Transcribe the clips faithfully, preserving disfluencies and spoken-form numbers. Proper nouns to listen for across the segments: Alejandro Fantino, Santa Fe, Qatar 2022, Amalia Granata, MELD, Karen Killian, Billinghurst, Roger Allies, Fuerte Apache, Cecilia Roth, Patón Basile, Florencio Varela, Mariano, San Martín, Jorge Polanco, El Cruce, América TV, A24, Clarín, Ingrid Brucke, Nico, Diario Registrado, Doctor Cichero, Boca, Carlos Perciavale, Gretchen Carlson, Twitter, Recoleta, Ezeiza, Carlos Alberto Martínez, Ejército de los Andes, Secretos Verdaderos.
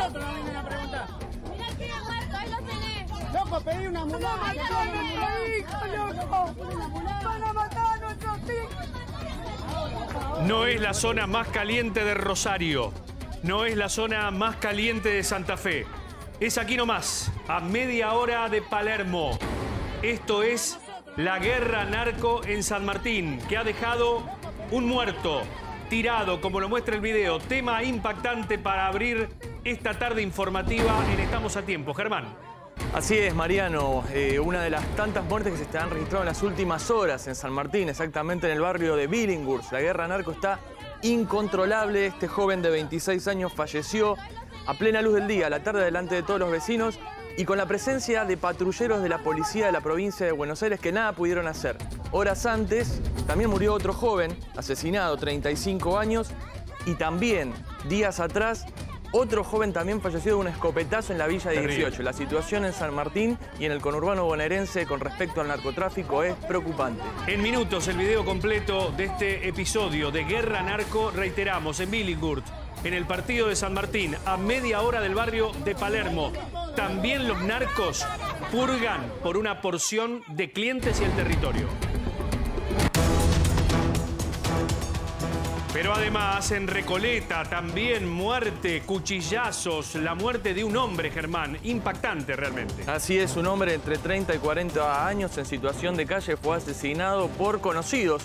nosotros nos vienen a preguntar. Mirá que era muerto, ahí lo tenés. Loco, pedí una ambulancia. ¡No mataron a nuestro hijo, loco! ¡Van a matar a nuestros hijos! No es la zona más caliente de Rosario. No es la zona más caliente de Santa Fe. Es aquí nomás, a media hora de Palermo. Esto es la guerra narco en San Martín, que ha dejado un muerto tirado, como lo muestra el video. Tema impactante para abrir esta tarde informativa en Estamos a Tiempo. Germán. Así es, Mariano. Eh, una de las tantas muertes que se están registrando en las últimas horas en San Martín, exactamente en el barrio de Billinghurst. La guerra narco está incontrolable. Este joven de veintiséis años falleció a plena luz del día, a la tarde, delante de todos los vecinos y con la presencia de patrulleros de la policía de la provincia de Buenos Aires que nada pudieron hacer. Horas antes también murió otro joven asesinado, treinta y cinco años, y también días atrás otro joven también falleció de un escopetazo en la Villa dieciocho. La situación en San Martín y en el conurbano bonaerense con respecto al narcotráfico es preocupante. En minutos el video completo de este episodio de Guerra Narco, reiteramos, en Billinghurst, en el partido de San Martín, a media hora del barrio de Palermo. También los narcos purgan por una porción de clientes y el territorio. Pero además en Recoleta también muerte, cuchillazos, la muerte de un hombre, Germán, impactante realmente. Así es, un hombre entre treinta y cuarenta años en situación de calle fue asesinado por conocidos.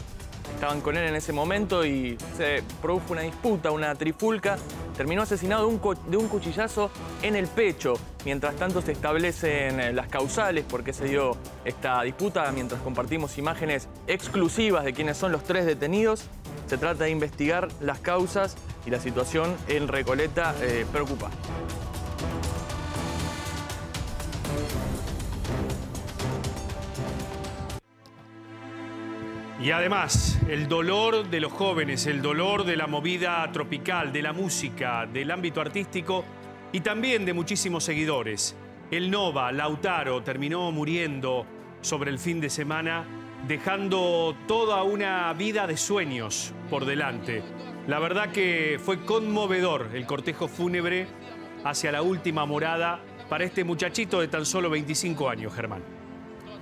Estaban con él en ese momento y se produjo una disputa, una trifulca. Terminó asesinado de un, de un cuchillazo en el pecho. Mientras tanto se establecen las causales por qué se dio esta disputa, mientras compartimos imágenes exclusivas de quienes son los tres detenidos. Se trata de investigar las causas y la situación en Recoleta eh, preocupa. Y además, el dolor de los jóvenes, el dolor de la movida tropical, de la música, del ámbito artístico y también de muchísimos seguidores. El Nova, Lautaro, terminó muriendo sobre el fin de semana, dejando toda una vida de sueños por delante. La verdad que fue conmovedor el cortejo fúnebre hacia la última morada para este muchachito de tan solo veinticinco años, Germán.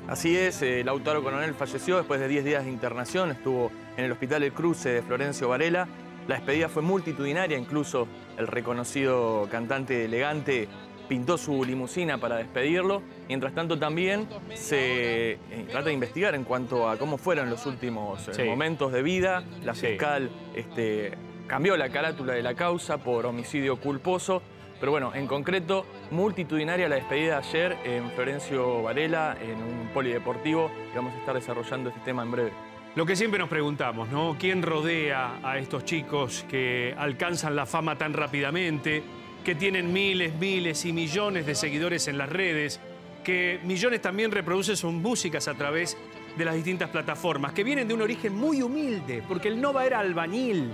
Así es, eh, Lautaro Coronel falleció después de diez días de internación, estuvo en el hospital El Cruce de Florencio Varela. La despedida fue multitudinaria, incluso el reconocido cantante elegante pintó su limusina para despedirlo. Mientras tanto también se trata de investigar en cuanto a cómo fueron los últimos sí. momentos de vida. La fiscal sí. este, cambió la carátula de la causa por homicidio culposo. Pero bueno, en concreto, multitudinaria la despedida ayer en Florencio Varela, en un polideportivo, y vamos a estar desarrollando este tema en breve. Lo que siempre nos preguntamos, ¿no? ¿Quién rodea a estos chicos que alcanzan la fama tan rápidamente, que tienen miles, miles y millones de seguidores en las redes, que millones también reproducen sus músicas a través de las distintas plataformas, que vienen de un origen muy humilde, porque el Nova era albañil,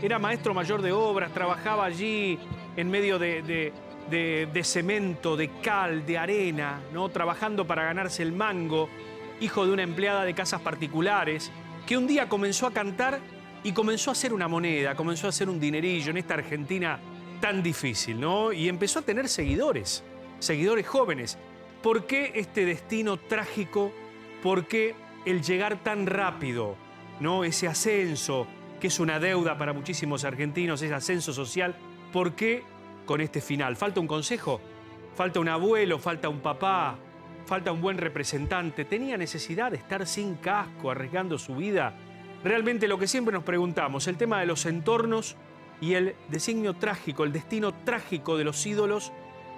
era maestro mayor de obras, trabajaba allí en medio de, de, de, de cemento, de cal, de arena, ¿no? Trabajando para ganarse el mango, hijo de una empleada de casas particulares, que un día comenzó a cantar y comenzó a hacer una moneda, comenzó a hacer un dinerillo en esta Argentina tan difícil, ¿no? Y empezó a tener seguidores, seguidores jóvenes. ¿Por qué este destino trágico? ¿Por qué el llegar tan rápido, ¿no? Ese ascenso, que es una deuda para muchísimos argentinos, ese ascenso social. ¿Por qué con este final? ¿Falta un consejo? ¿Falta un abuelo? ¿Falta un papá? ¿Falta un buen representante? ¿Tenía necesidad de estar sin casco, arriesgando su vida? Realmente lo que siempre nos preguntamos, el tema de los entornos y el designio trágico, el destino trágico de los ídolos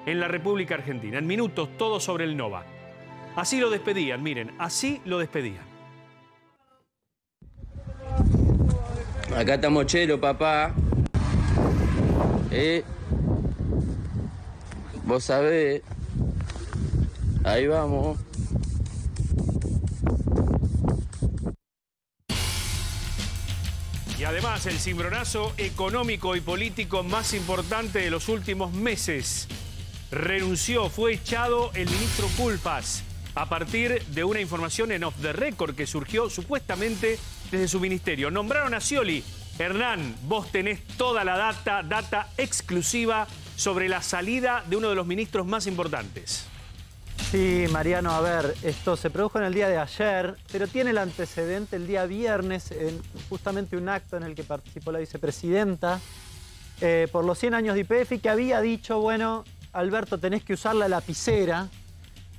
en la República Argentina. En minutos, todo sobre el Nova. Así lo despedían, miren, así lo despedían. Acá está Mochero, papá. Eh, vos sabés, ahí vamos. Y además el cimbronazo económico y político más importante de los últimos meses. Renunció, fue echado el ministro Pulpas a partir de una información en off the record que surgió supuestamente desde su ministerio. Nombraron a Scioli. Hernán, vos tenés toda la data, data exclusiva sobre la salida de uno de los ministros más importantes. Sí, Mariano, a ver, esto se produjo en el día de ayer, pero tiene el antecedente el día viernes, en justamente un acto en el que participó la vicepresidenta eh, por los cien años de Y P F, que había dicho, bueno, Alberto, tenés que usar la lapicera.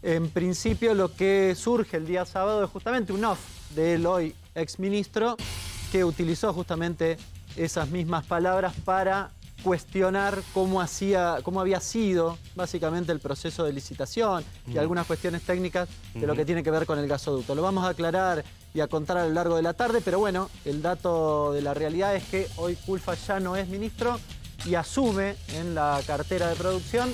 En principio, lo que surge el día sábado es justamente un off del hoy exministro, que utilizó justamente esas mismas palabras para cuestionar cómo, hacía, cómo había sido básicamente el proceso de licitación y algunas cuestiones técnicas de lo que tiene que ver con el gasoducto. Lo vamos a aclarar y a contar a lo largo de la tarde, pero bueno, el dato de la realidad es que hoy Culfa ya no es ministro y asume en la cartera de producción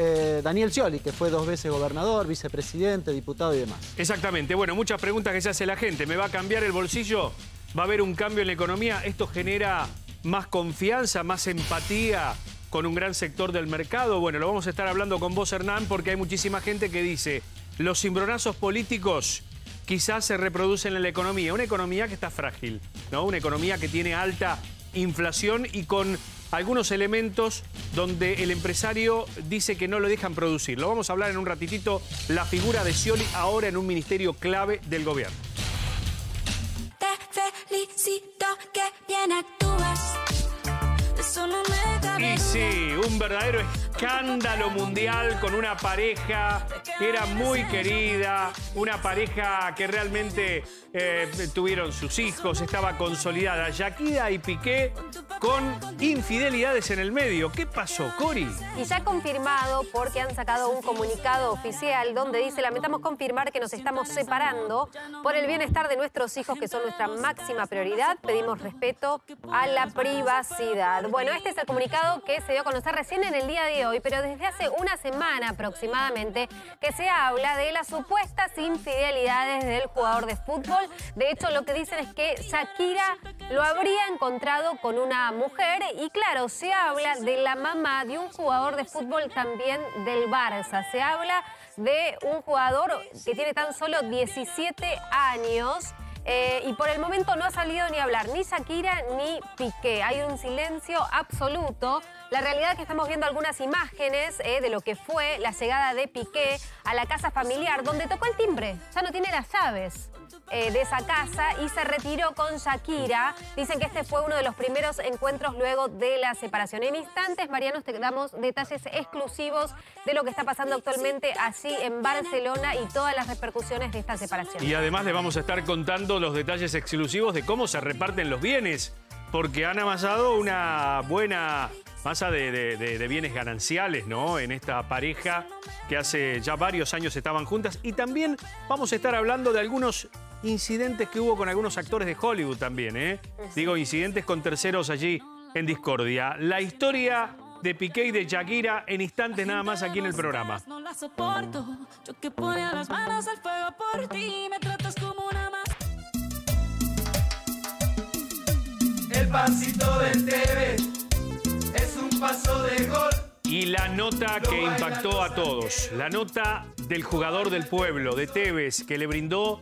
Eh, Daniel Scioli, que fue dos veces gobernador, vicepresidente, diputado y demás. Exactamente. Bueno, muchas preguntas que se hace la gente. ¿Me va a cambiar el bolsillo? ¿Va a haber un cambio en la economía? ¿Esto genera más confianza, más empatía con un gran sector del mercado? Bueno, lo vamos a estar hablando con vos, Hernán, porque hay muchísima gente que dice los cimbronazos políticos quizás se reproducen en la economía. Una economía que está frágil, ¿no? Una economía que tiene alta inflación y con algunos elementos donde el empresario dice que no lo dejan producir. Lo vamos a hablar en un ratitito, la figura de Scioli ahora en un ministerio clave del gobierno. Te felicito, que bien actúas. Y sí, un verdadero escándalo mundial con una pareja que era muy querida, una pareja que realmente eh, tuvieron sus hijos, estaba consolidada. Shakira y Piqué con infidelidades en el medio. ¿Qué pasó, Cori? Y ya confirmado, porque han sacado un comunicado oficial donde dice: lamentamos confirmar que nos estamos separando por el bienestar de nuestros hijos, que son nuestra máxima prioridad. Pedimos respeto a la privacidad. Bueno, este es el comunicado que se dio a conocer recién en el día de hoy, pero desde hace una semana aproximadamente que se habla de las supuestas infidelidades del jugador de fútbol. De hecho, lo que dicen es que Shakira lo habría encontrado con una mujer y, claro, se habla de la mamá de un jugador de fútbol también del Barça. Se habla de un jugador que tiene tan solo diecisiete años. Eh, y por el momento no ha salido ni a hablar ni Shakira ni Piqué. Hay un silencio absoluto. La realidad es que estamos viendo algunas imágenes eh, de lo que fue la llegada de Piqué a la casa familiar, donde tocó el timbre. Ya no tiene las llaves eh, de esa casa y se retiró con Shakira. Dicen que este fue uno de los primeros encuentros luego de la separación. En instantes, Mariano, te damos detalles exclusivos de lo que está pasando actualmente allí en Barcelona y todas las repercusiones de esta separación. Y además les vamos a estar contando los detalles exclusivos de cómo se reparten los bienes, porque han amasado una buena masa de, de, de, de bienes gananciales, ¿no? En esta pareja que hace ya varios años estaban juntas. Y también vamos a estar hablando de algunos incidentes que hubo con algunos actores de Hollywood también, ¿eh? Digo, incidentes con terceros allí en discordia. La historia de Piqué y de Shakira en instantes nada más aquí en el programa. No la soporto, yo que pone las manos al fuego por ti, me tratas como una más. El pancito del Tevez es un paso de gol. Y la nota que impactó a todos, la nota del jugador del pueblo, de Tevez, que le brindó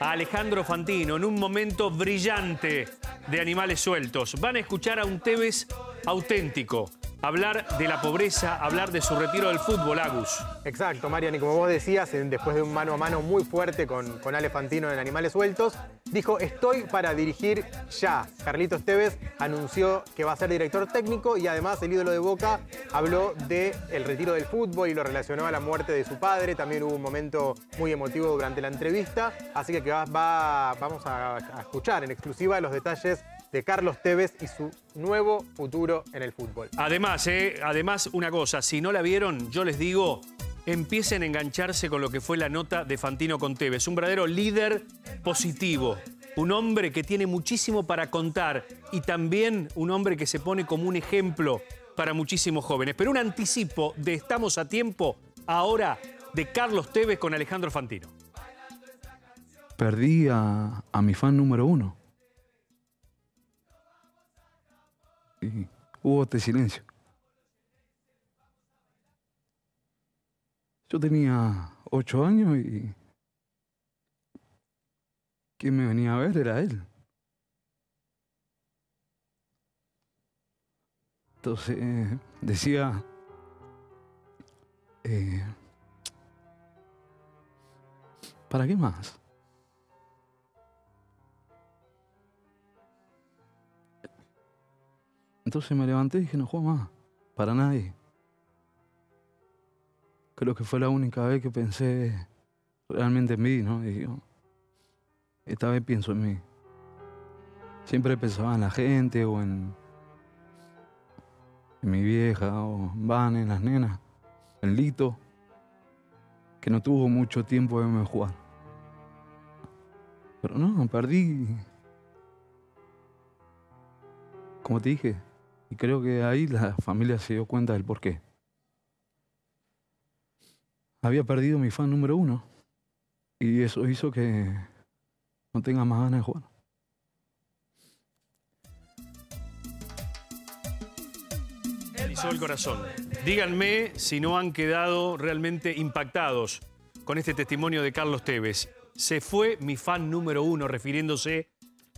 a Alejandro Fantino en un momento brillante de Animales Sueltos. Van a escuchar a un Tevez auténtico hablar de la pobreza, hablar de su retiro del fútbol, Agus. Exacto, Mariano, y como vos decías, después de un mano a mano muy fuerte con, con Ale Fantino en Animales Sueltos, dijo: estoy para dirigir ya. Carlitos Tevez anunció que va a ser director técnico y además el ídolo de Boca habló del retiro del fútbol y lo relacionó a la muerte de su padre. También hubo un momento muy emotivo durante la entrevista, así que va, va, vamos a, a escuchar en exclusiva los detalles de Carlos Tevez y su nuevo futuro en el fútbol. Además, eh, además una cosa, si no la vieron, yo les digo, empiecen a engancharse con lo que fue la nota de Fantino con Tevez. Un verdadero líder positivo, un hombre que tiene muchísimo para contar y también un hombre que se pone como un ejemplo para muchísimos jóvenes. Pero un anticipo de Estamos a Tiempo ahora de Carlos Tevez con Alejandro Fantino. Perdí a, a mi fan número uno. Y hubo este silencio. Yo tenía ocho años y quien me venía a ver era él. Entonces decía, Eh, ¿Para qué más? Entonces me levanté y dije, no juego más, para nadie. Creo que fue la única vez que pensé realmente en mí, ¿no? Y digo, esta vez pienso en mí. Siempre pensaba en la gente o en, en mi vieja o en Van, en las nenas, en Lito, que no tuvo mucho tiempo de verme jugar. Pero no, perdí. Como te dije, y creo que ahí la familia se dio cuenta del porqué. Había perdido mi fan número uno y eso hizo que no tenga más ganas de jugar. Hizo el corazón. Díganme si no han quedado realmente impactados con este testimonio de Carlos Tevez. Se fue mi fan número uno, refiriéndose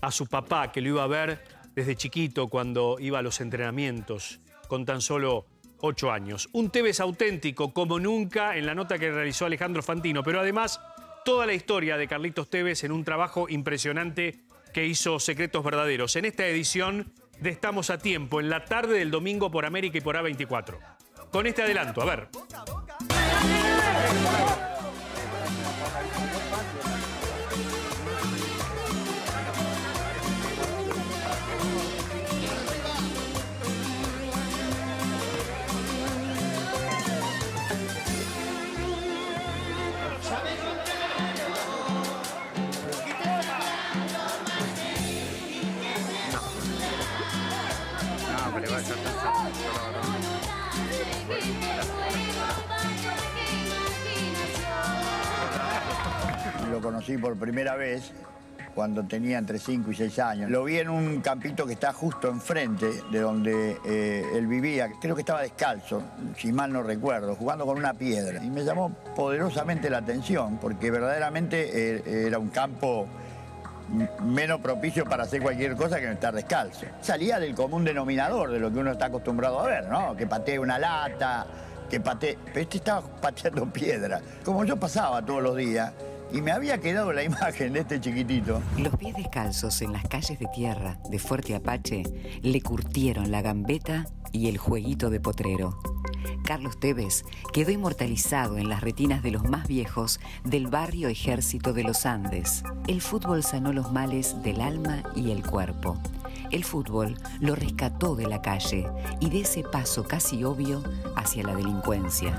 a su papá, que lo iba a ver desde chiquito cuando iba a los entrenamientos, con tan solo ocho años. Un Tevez auténtico, como nunca, en la nota que realizó Alejandro Fantino, pero además toda la historia de Carlitos Tevez en un trabajo impresionante que hizo Secretos Verdaderos. En esta edición de Estamos a Tiempo, en la tarde del domingo por América y por A veinticuatro. Con este adelanto, a ver. Lo conocí por primera vez cuando tenía entre cinco y seis años. Lo vi en un campito que está justo enfrente de donde eh, él vivía. Creo que estaba descalzo, si mal no recuerdo, jugando con una piedra. Y me llamó poderosamente la atención porque verdaderamente eh, era un campo menos propicio para hacer cualquier cosa que no estar descalzo. Salía del común denominador de lo que uno está acostumbrado a ver, ¿no? Que patee una lata, que patee... Pero este estaba pateando piedra. Como yo pasaba todos los días y me había quedado la imagen de este chiquitito. Los pies descalzos en las calles de tierra de Fuerte Apache le curtieron la gambeta y el jueguito de potrero. Carlos Tevez quedó inmortalizado en las retinas de los más viejos del barrio Ejército de los Andes. El fútbol sanó los males del alma y el cuerpo. El fútbol lo rescató de la calle y de ese paso casi obvio hacia la delincuencia.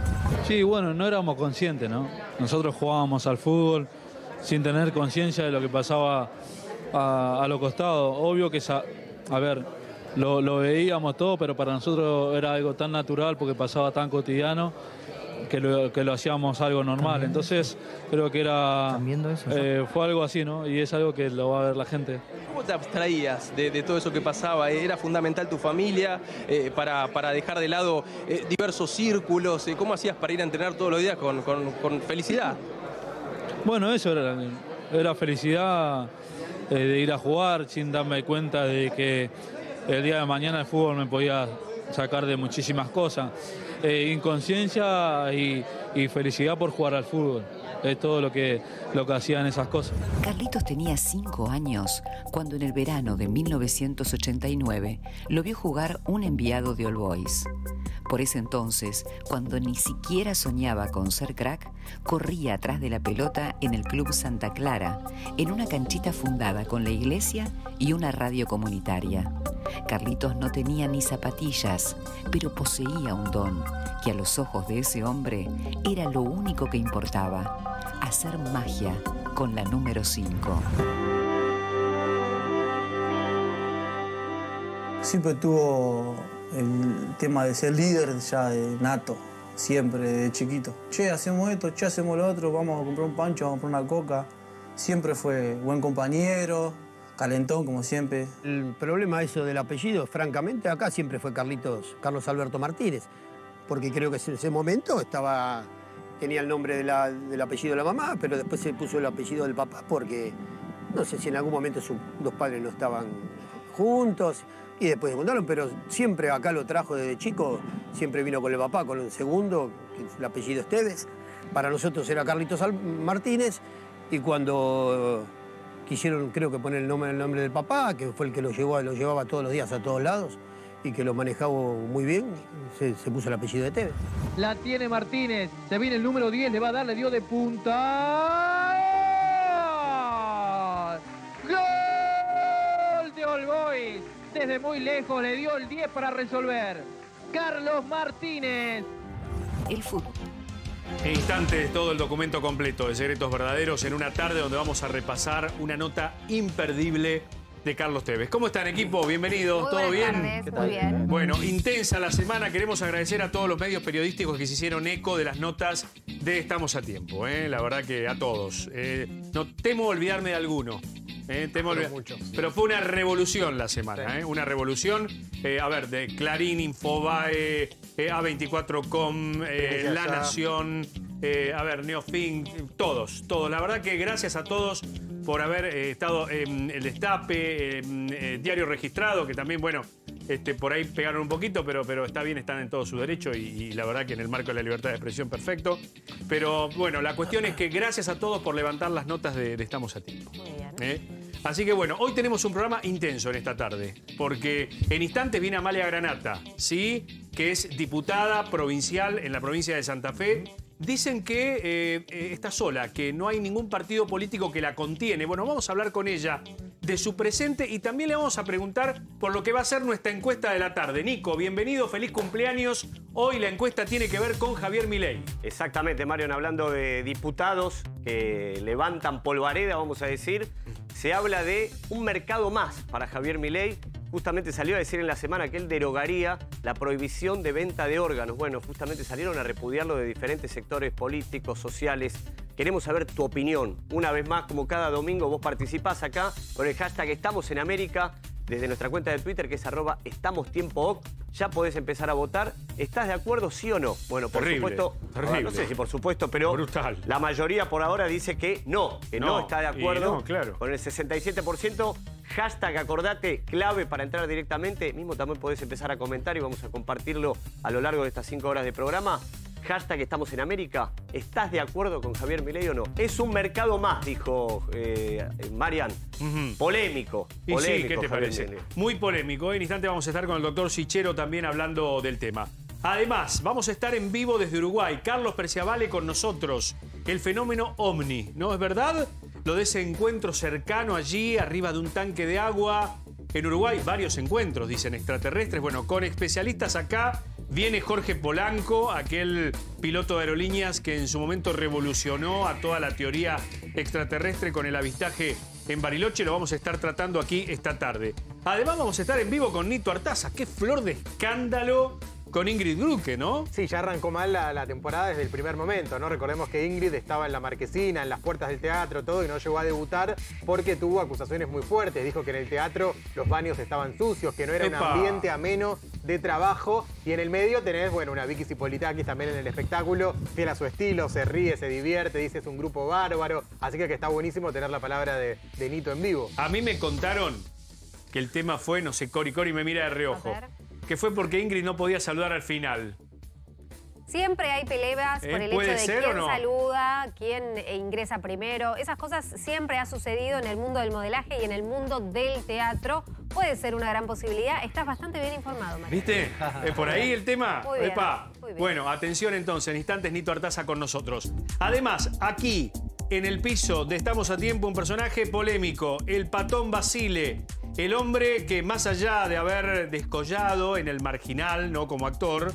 Sí, bueno, no éramos conscientes, ¿no? Nosotros jugábamos al fútbol sin tener conciencia de lo que pasaba a, a lo costado. Obvio que, esa, a ver... Lo, lo veíamos todo, pero para nosotros era algo tan natural porque pasaba tan cotidiano que lo, que lo hacíamos algo normal. Entonces creo que era eso, eh, fue algo así, ¿no? Y es algo que lo va a ver la gente. ¿Cómo te abstraías de, de todo eso que pasaba? ¿Era fundamental tu familia eh, para, para dejar de lado eh, diversos círculos? ¿Cómo hacías para ir a entrenar todos los días con, con, con felicidad? Bueno, eso era, era felicidad eh, de ir a jugar sin darme cuenta de que el día de mañana el fútbol me podía sacar de muchísimas cosas. Eh, inconsciencia y, y felicidad por jugar al fútbol. Es todo lo que, lo que hacían esas cosas. Carlitos tenía cinco años cuando en el verano de mil novecientos ochenta y nueve lo vio jugar un enviado de All Boys. Por ese entonces, cuando ni siquiera soñaba con ser crack, corría atrás de la pelota en el Club Santa Clara, en una canchita fundada con la iglesia y una radio comunitaria. Carlitos no tenía ni zapatillas, pero poseía un don, que a los ojos de ese hombre era lo único que importaba, hacer magia con la número cinco. Siempre tuvo el tema de ser líder ya de nato, siempre, de chiquito. Che, hacemos esto, che, hacemos lo otro, vamos a comprar un pancho, vamos a comprar una coca. Siempre fue buen compañero, calentón, como siempre. El problema eso del apellido, francamente, acá siempre fue Carlitos, Carlos Alberto Martínez, porque creo que en ese momento estaba, tenía el nombre de la, del apellido de la mamá, pero después se puso el apellido del papá porque, no sé si en algún momento sus dos padres no estaban juntos y después se juntaron, pero siempre acá lo trajo desde chico, siempre vino con el papá, con el segundo, el apellido es Tevez. Para nosotros era Carlitos Martínez y cuando quisieron, creo que poner el nombre, el nombre del papá, que fue el que lo llevó, lo llevaba todos los días a todos lados y que lo manejaba muy bien, se, se puso el apellido de Tevez. La tiene Martínez, se viene el número diez, le va a dar, le dio de punta. ¡Gol de All Boys! Desde muy lejos le dio el diez para resolver. Carlos Martínez. El fútbol. Instantes, todo el documento completo de Secretos Verdaderos en una tarde donde vamos a repasar una nota imperdible de Carlos Tevez. ¿Cómo están, equipo? Bienvenidos. ¿Todo bien? Muy bien. Bueno, intensa la semana. Queremos agradecer a todos los medios periodísticos que se hicieron eco de las notas de Estamos a Tiempo. ¿eh? La verdad que a todos. Eh, no temo olvidarme de alguno. Eh, temo olvid... mucho. Pero fue una revolución la semana. Sí. ¿eh? Una revolución. Eh, a ver, de Clarín, Infobae, eh, A veinticuatro punto com, eh, La Nación, eh, a ver, Neofin, todos, todos. La verdad que gracias a todos por haber eh, estado en eh, el Destape, eh, eh, Diario Registrado, que también, bueno, este, por ahí pegaron un poquito, pero, pero está bien, están en todo su derecho y, y la verdad que en el marco de la libertad de expresión, perfecto. Pero bueno, la cuestión es que gracias a todos por levantar las notas de, de Estamos a Tiempo. Muy bien. ¿Eh? Así que bueno, hoy tenemos un programa intenso en esta tarde, porque en instantes viene Amalia Granata, ¿sí? Que es diputada provincial en la provincia de Santa Fe. Dicen que eh, eh, está sola, que no hay ningún partido político que la contiene. Bueno, vamos a hablar con ella de su presente y también le vamos a preguntar por lo que va a ser nuestra encuesta de la tarde. Nico, bienvenido, feliz cumpleaños. Hoy la encuesta tiene que ver con Javier Milei. Exactamente, Mariano, hablando de diputados que levantan polvareda, vamos a decir, se habla de un mercado más para Javier Milei. Justamente salió a decir en la semana que él derogaría la prohibición de venta de órganos. Bueno, justamente salieron a repudiarlo de diferentes sectores políticos, sociales. Queremos saber tu opinión. Una vez más, como cada domingo, vos participás acá con el hashtag Estamos en América, desde nuestra cuenta de Twitter, que es arroba estamostiempooc. Ya podés empezar a votar. ¿Estás de acuerdo, sí o no? Bueno, por terrible, supuesto... Terrible. No sé si por supuesto, pero... Brutal. La mayoría por ahora dice que no, que no, no está de acuerdo. No, claro. Con el sesenta y siete por ciento. Hashtag, acordate, clave para entrar directamente. Mismo también podés empezar a comentar y vamos a compartirlo a lo largo de estas cinco horas de programa. Hashtag Estamos en América. ¿Estás de acuerdo con Javier Milei o no? Es un mercado más, dijo eh, Marian. Uh-huh. Polémico. Y polémico, sí, ¿qué te Javier parece? Milei. Muy polémico. En un instante vamos a estar con el doctor Cichero también hablando del tema. Además, vamos a estar en vivo desde Uruguay. Carlos Perciavale con nosotros. El fenómeno OVNI, ¿no es verdad? Lo de ese encuentro cercano allí, arriba de un tanque de agua. En Uruguay, varios encuentros, dicen, extraterrestres. Bueno, con especialistas acá viene Jorge Polanco, aquel piloto de aerolíneas que en su momento revolucionó a toda la teoría extraterrestre con el avistaje en Bariloche. Lo vamos a estar tratando aquí esta tarde. Además, vamos a estar en vivo con Nito Artaza. ¡Qué flor de escándalo! Con Ingrid Brucke, ¿no? Sí, ya arrancó mal la, la temporada desde el primer momento, ¿no? Recordemos que Ingrid estaba en la marquesina, en las puertas del teatro, todo, y no llegó a debutar porque tuvo acusaciones muy fuertes. Dijo que en el teatro los baños estaban sucios, que no era ¡epa! Un ambiente ameno de trabajo. Y en el medio tenés, bueno, una Vicky Zipolitakis también en el espectáculo, fiel a su estilo, se ríe, se divierte, dice es un grupo bárbaro. Así que, que está buenísimo tener la palabra de, de Nito en vivo. A mí me contaron que el tema fue, no sé, Cori, Cori me mira de reojo, que fue porque Ingrid no podía saludar al final. Siempre hay peleas ¿Eh? por el hecho de quién no? saluda, quién ingresa primero. Esas cosas siempre han sucedido en el mundo del modelaje y en el mundo del teatro. Puede ser una gran posibilidad. Estás bastante bien informado, Mariano. ¿Viste? ¿Es por ahí el tema? Muy bien, Epa. Muy bien. Bueno, atención entonces. En instantes, Nito Artaza con nosotros. Además, aquí, en el piso de Estamos a Tiempo, un personaje polémico, el Patón Basile. El hombre que, más allá de haber descollado en el marginal, ¿no? Como actor,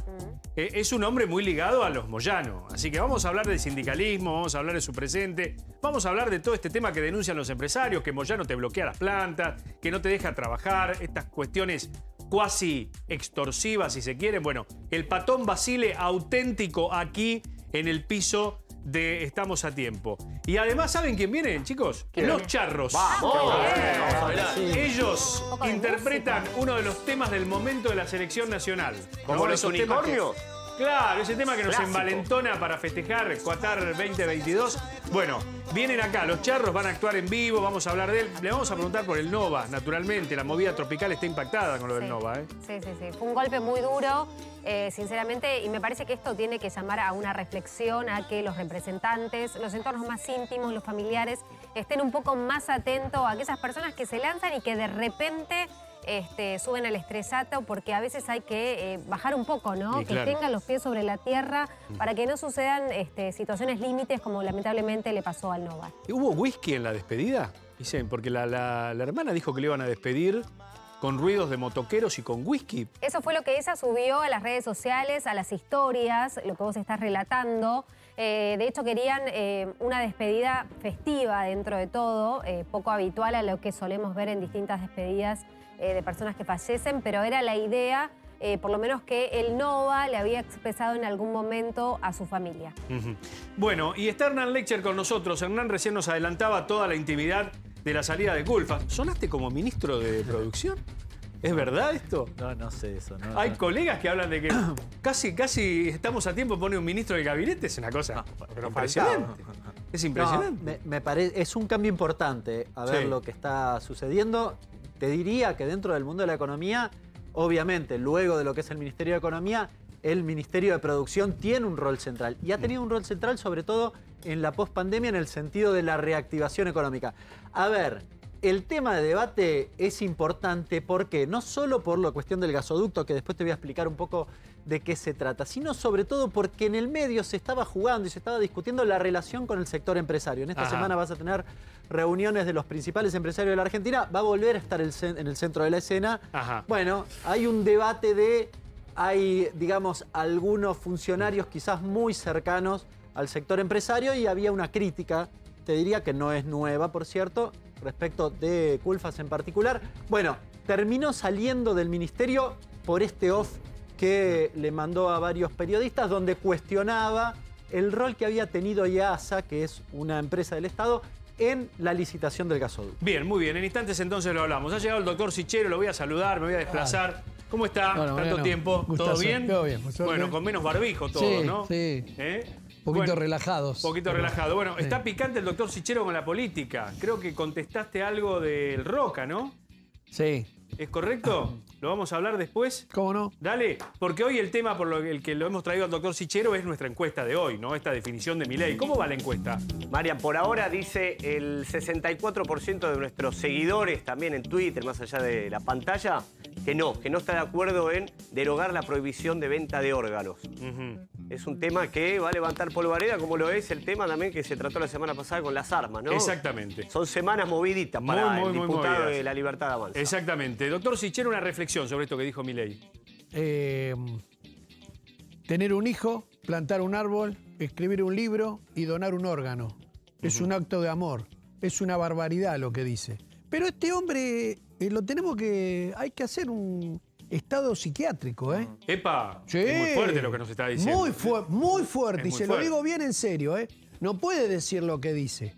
eh, es un hombre muy ligado a los Moyano. Así que vamos a hablar del sindicalismo, vamos a hablar de su presente, vamos a hablar de todo este tema que denuncian los empresarios, que Moyano te bloquea las plantas, que no te deja trabajar, estas cuestiones cuasi extorsivas, si se quieren. Bueno, el Patón Basile auténtico aquí en el piso de Estamos a Tiempo. Y además, ¿saben quién vienen, chicos? ¿Quién? Los Charros. ¡Vamos! ¡Eh! Ellos interpretan uno de los temas del momento de la selección nacional. ¿Como ¿no? los unicornios? Temas... Claro, ese tema que nos Clásico. envalentona para festejar Qatar veinte veintidós. Bueno, vienen acá, los Charros van a actuar en vivo, vamos a hablar de él. Le vamos a preguntar por el Nova, naturalmente. La movida tropical está impactada con lo sí. del Nova, ¿eh? Sí, sí, sí. Fue un golpe muy duro, eh, sinceramente, y me parece que esto tiene que llamar a una reflexión, a que los representantes, los entornos más íntimos, los familiares, estén un poco más atentos a aquellas personas que se lanzan y que de repente... Este, suben al estrellato, porque a veces hay que eh, bajar un poco, ¿no? Y que claro. tengan los pies sobre la tierra para que no sucedan este, situaciones límites como lamentablemente le pasó al Nova. ¿Hubo whisky en la despedida? Dicen, porque la, la, la hermana dijo que le iban a despedir con ruidos de motoqueros y con whisky. Eso fue lo que ella subió a las redes sociales, a las historias, lo que vos estás relatando. Eh, de hecho, querían eh, una despedida festiva dentro de todo, eh, poco habitual a lo que solemos ver en distintas despedidas Eh, de personas que fallecen, pero era la idea, eh, por lo menos que el Nova le había expresado en algún momento a su familia. Uh-huh. Bueno, y está Hernán Lecher con nosotros. Hernán recién nos adelantaba toda la intimidad de la salida de Pulpas. ¿Sonaste como ministro de producción? ¿Es verdad esto? No, no sé eso. No, Hay no. colegas que hablan de que casi, casi estamos a tiempo, pone un ministro de gabinete, es una cosa no, pero impresionante. Es impresionante. No, me, me parece, es un cambio importante a ver sí. lo que está sucediendo. Te diría que dentro del mundo de la economía, obviamente, luego de lo que es el Ministerio de Economía, el Ministerio de Producción tiene un rol central. Y ha tenido un rol central, sobre todo, en la pospandemia, en el sentido de la reactivación económica. A ver, el tema de debate es importante porque no solo por la cuestión del gasoducto, que después te voy a explicar un poco de qué se trata, sino sobre todo porque en el medio se estaba jugando y se estaba discutiendo la relación con el sector empresario. En esta Ajá. semana vas a tener reuniones de los principales empresarios de la Argentina, va a volver a estar el en el centro de la escena. Ajá. Bueno, hay un debate de... Hay, digamos, algunos funcionarios quizás muy cercanos al sector empresario y había una crítica, te diría que no es nueva, por cierto, respecto de Pulpas en particular. Bueno, terminó saliendo del ministerio por este off que le mandó a varios periodistas, donde cuestionaba el rol que había tenido IASA, que es una empresa del Estado, en la licitación del gasoducto. Bien, muy bien. En instantes entonces lo hablamos. Ha llegado el doctor Cichero, lo voy a saludar, me voy a desplazar. ¿Cómo está? Bueno, Tanto Mariano, tiempo. Gustazo. ¿Todo bien? Todo bien. Bueno, con menos barbijo todo, sí, ¿no? Sí, sí. ¿Eh? Poquito bueno, relajados. Poquito pero, relajado. Bueno, sí. está picante el doctor Cichero con la política. Creo que contestaste algo del Roca, ¿no? Sí. ¿Es correcto? ¿Lo vamos a hablar después? ¿Cómo no? Dale, porque hoy el tema por el que lo hemos traído al doctor Cichero es nuestra encuesta de hoy, ¿no? Esta definición de Milei. ¿Cómo va la encuesta? Marian, por ahora dice el sesenta y cuatro por ciento de nuestros seguidores, también en Twitter, más allá de la pantalla, que no, que no está de acuerdo en derogar la prohibición de venta de órganos. Uh-huh. Es un tema que va a levantar polvareda, como lo es el tema también que se trató la semana pasada con las armas, ¿no? Exactamente. Son semanas moviditas para muy, muy, el diputado de la Libertad Avanza. Exactamente. Doctor Cichero, una reflexión sobre esto que dijo Milei. Eh, tener un hijo, plantar un árbol, escribir un libro y donar un órgano. Es uh-huh. un acto de amor. Es una barbaridad lo que dice. Pero este hombre, eh, lo tenemos que... Hay que hacer un... estado psiquiátrico, ¿eh? ¡Epa! Sí. Es muy fuerte lo que nos está diciendo. Muy, fu muy fuerte, es y muy se fuerte. Lo digo bien en serio, ¿eh? No puede decir lo que dice.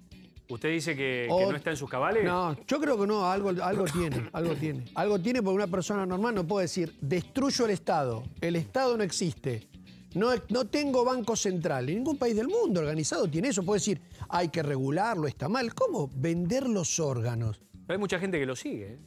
¿Usted dice que, o... que no está en sus cabales? No, yo creo que no, algo, algo tiene, algo tiene. Algo tiene porque una persona normal no puede decir, destruyo el Estado, el Estado no existe, no, no tengo banco central. En ningún país del mundo organizado tiene eso. Puede decir, hay que regularlo, está mal. ¿Cómo? Vender los órganos. Pero hay mucha gente que lo sigue, ¿eh?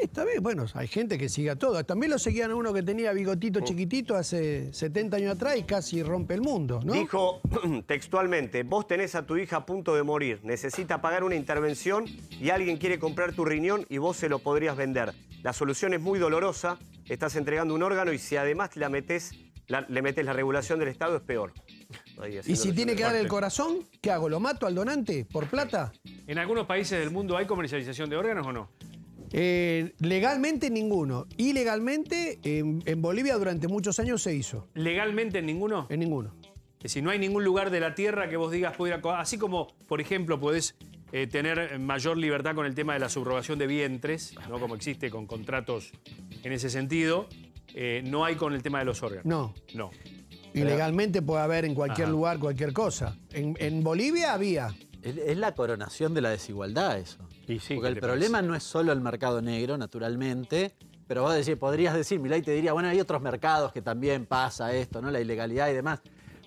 Sí, está bien. Bueno, hay gente que sigue a todo. También lo seguían a uno que tenía bigotito oh. chiquitito hace setenta años atrás y casi rompe el mundo, ¿no? Dijo textualmente, vos tenés a tu hija a punto de morir, necesita pagar una intervención y alguien quiere comprar tu riñón y vos se lo podrías vender. La solución es muy dolorosa, estás entregando un órgano y si además la metés, la, le metés la regulación del Estado es peor. Ahí, ¿y si tiene que dar el corazón? ¿Qué hago? ¿Lo mato al donante por plata? ¿En algunos países del mundo hay comercialización de órganos o no? Eh, legalmente ninguno. Ilegalmente en, en Bolivia durante muchos años se hizo. ¿Legalmente en ninguno? En ninguno. Es decir, no hay ningún lugar de la tierra que vos digas pudiera... Así como, por ejemplo, podés eh, tener mayor libertad con el tema de la subrogación de vientres, ¿no? Como existe con contratos en ese sentido, eh, no hay con el tema de los órganos. No. No. Ilegalmente puede haber en cualquier Ajá. lugar cualquier cosa. En, en Bolivia había... Es la coronación de la desigualdad eso. Sí, porque el problema parece? no es solo el mercado negro, naturalmente, Pero vos decís, podrías decir, Milei te diría, bueno, hay otros mercados que también pasa esto, ¿no? La ilegalidad y demás.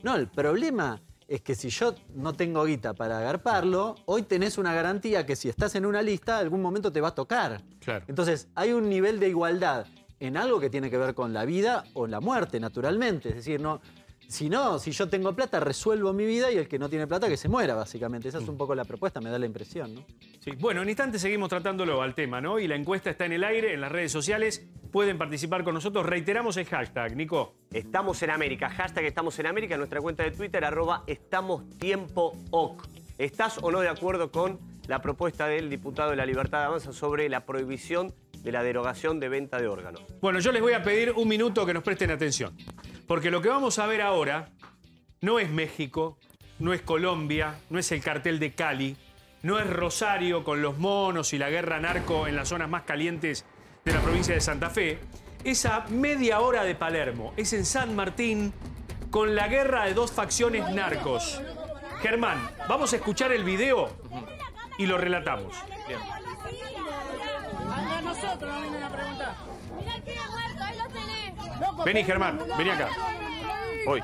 No, el problema es que si yo no tengo guita para agarparlo, hoy tenés una garantía que si estás en una lista, algún momento te va a tocar. Claro. Entonces, hay un nivel de igualdad en algo que tiene que ver con la vida o la muerte, naturalmente. Es decir, no, si no, si yo tengo plata, resuelvo mi vida y el que no tiene plata, que se muera, básicamente. Esa es un poco la propuesta, me da la impresión, ¿no? Sí. Bueno, en instantes seguimos tratándolo al tema, ¿no? Y la encuesta está en el aire, en las redes sociales. Pueden participar con nosotros. Reiteramos el hashtag, Nico. Estamos en América. Hashtag Estamos en América. Nuestra cuenta de Twitter, arroba Estamos Tiempo O C. ¿Estás o no de acuerdo con la propuesta del diputado de la Libertad de Avanza sobre la prohibición de la derogación de venta de órganos? Bueno, yo les voy a pedir un minuto que nos presten atención. Porque lo que vamos a ver ahora no es México, no es Colombia, no es el cartel de Cali, no es Rosario con los monos y la guerra narco en las zonas más calientes de la provincia de Santa Fe. Es a media hora de Palermo, es en San Martín, con la guerra de dos facciones narcos. Germán, vamos a escuchar el video y lo relatamos. Bien. Nosotros nos vienen a preguntar. Mirá que ha muerto, ahí lo tenés. Vení, Germán, vení acá. Voy.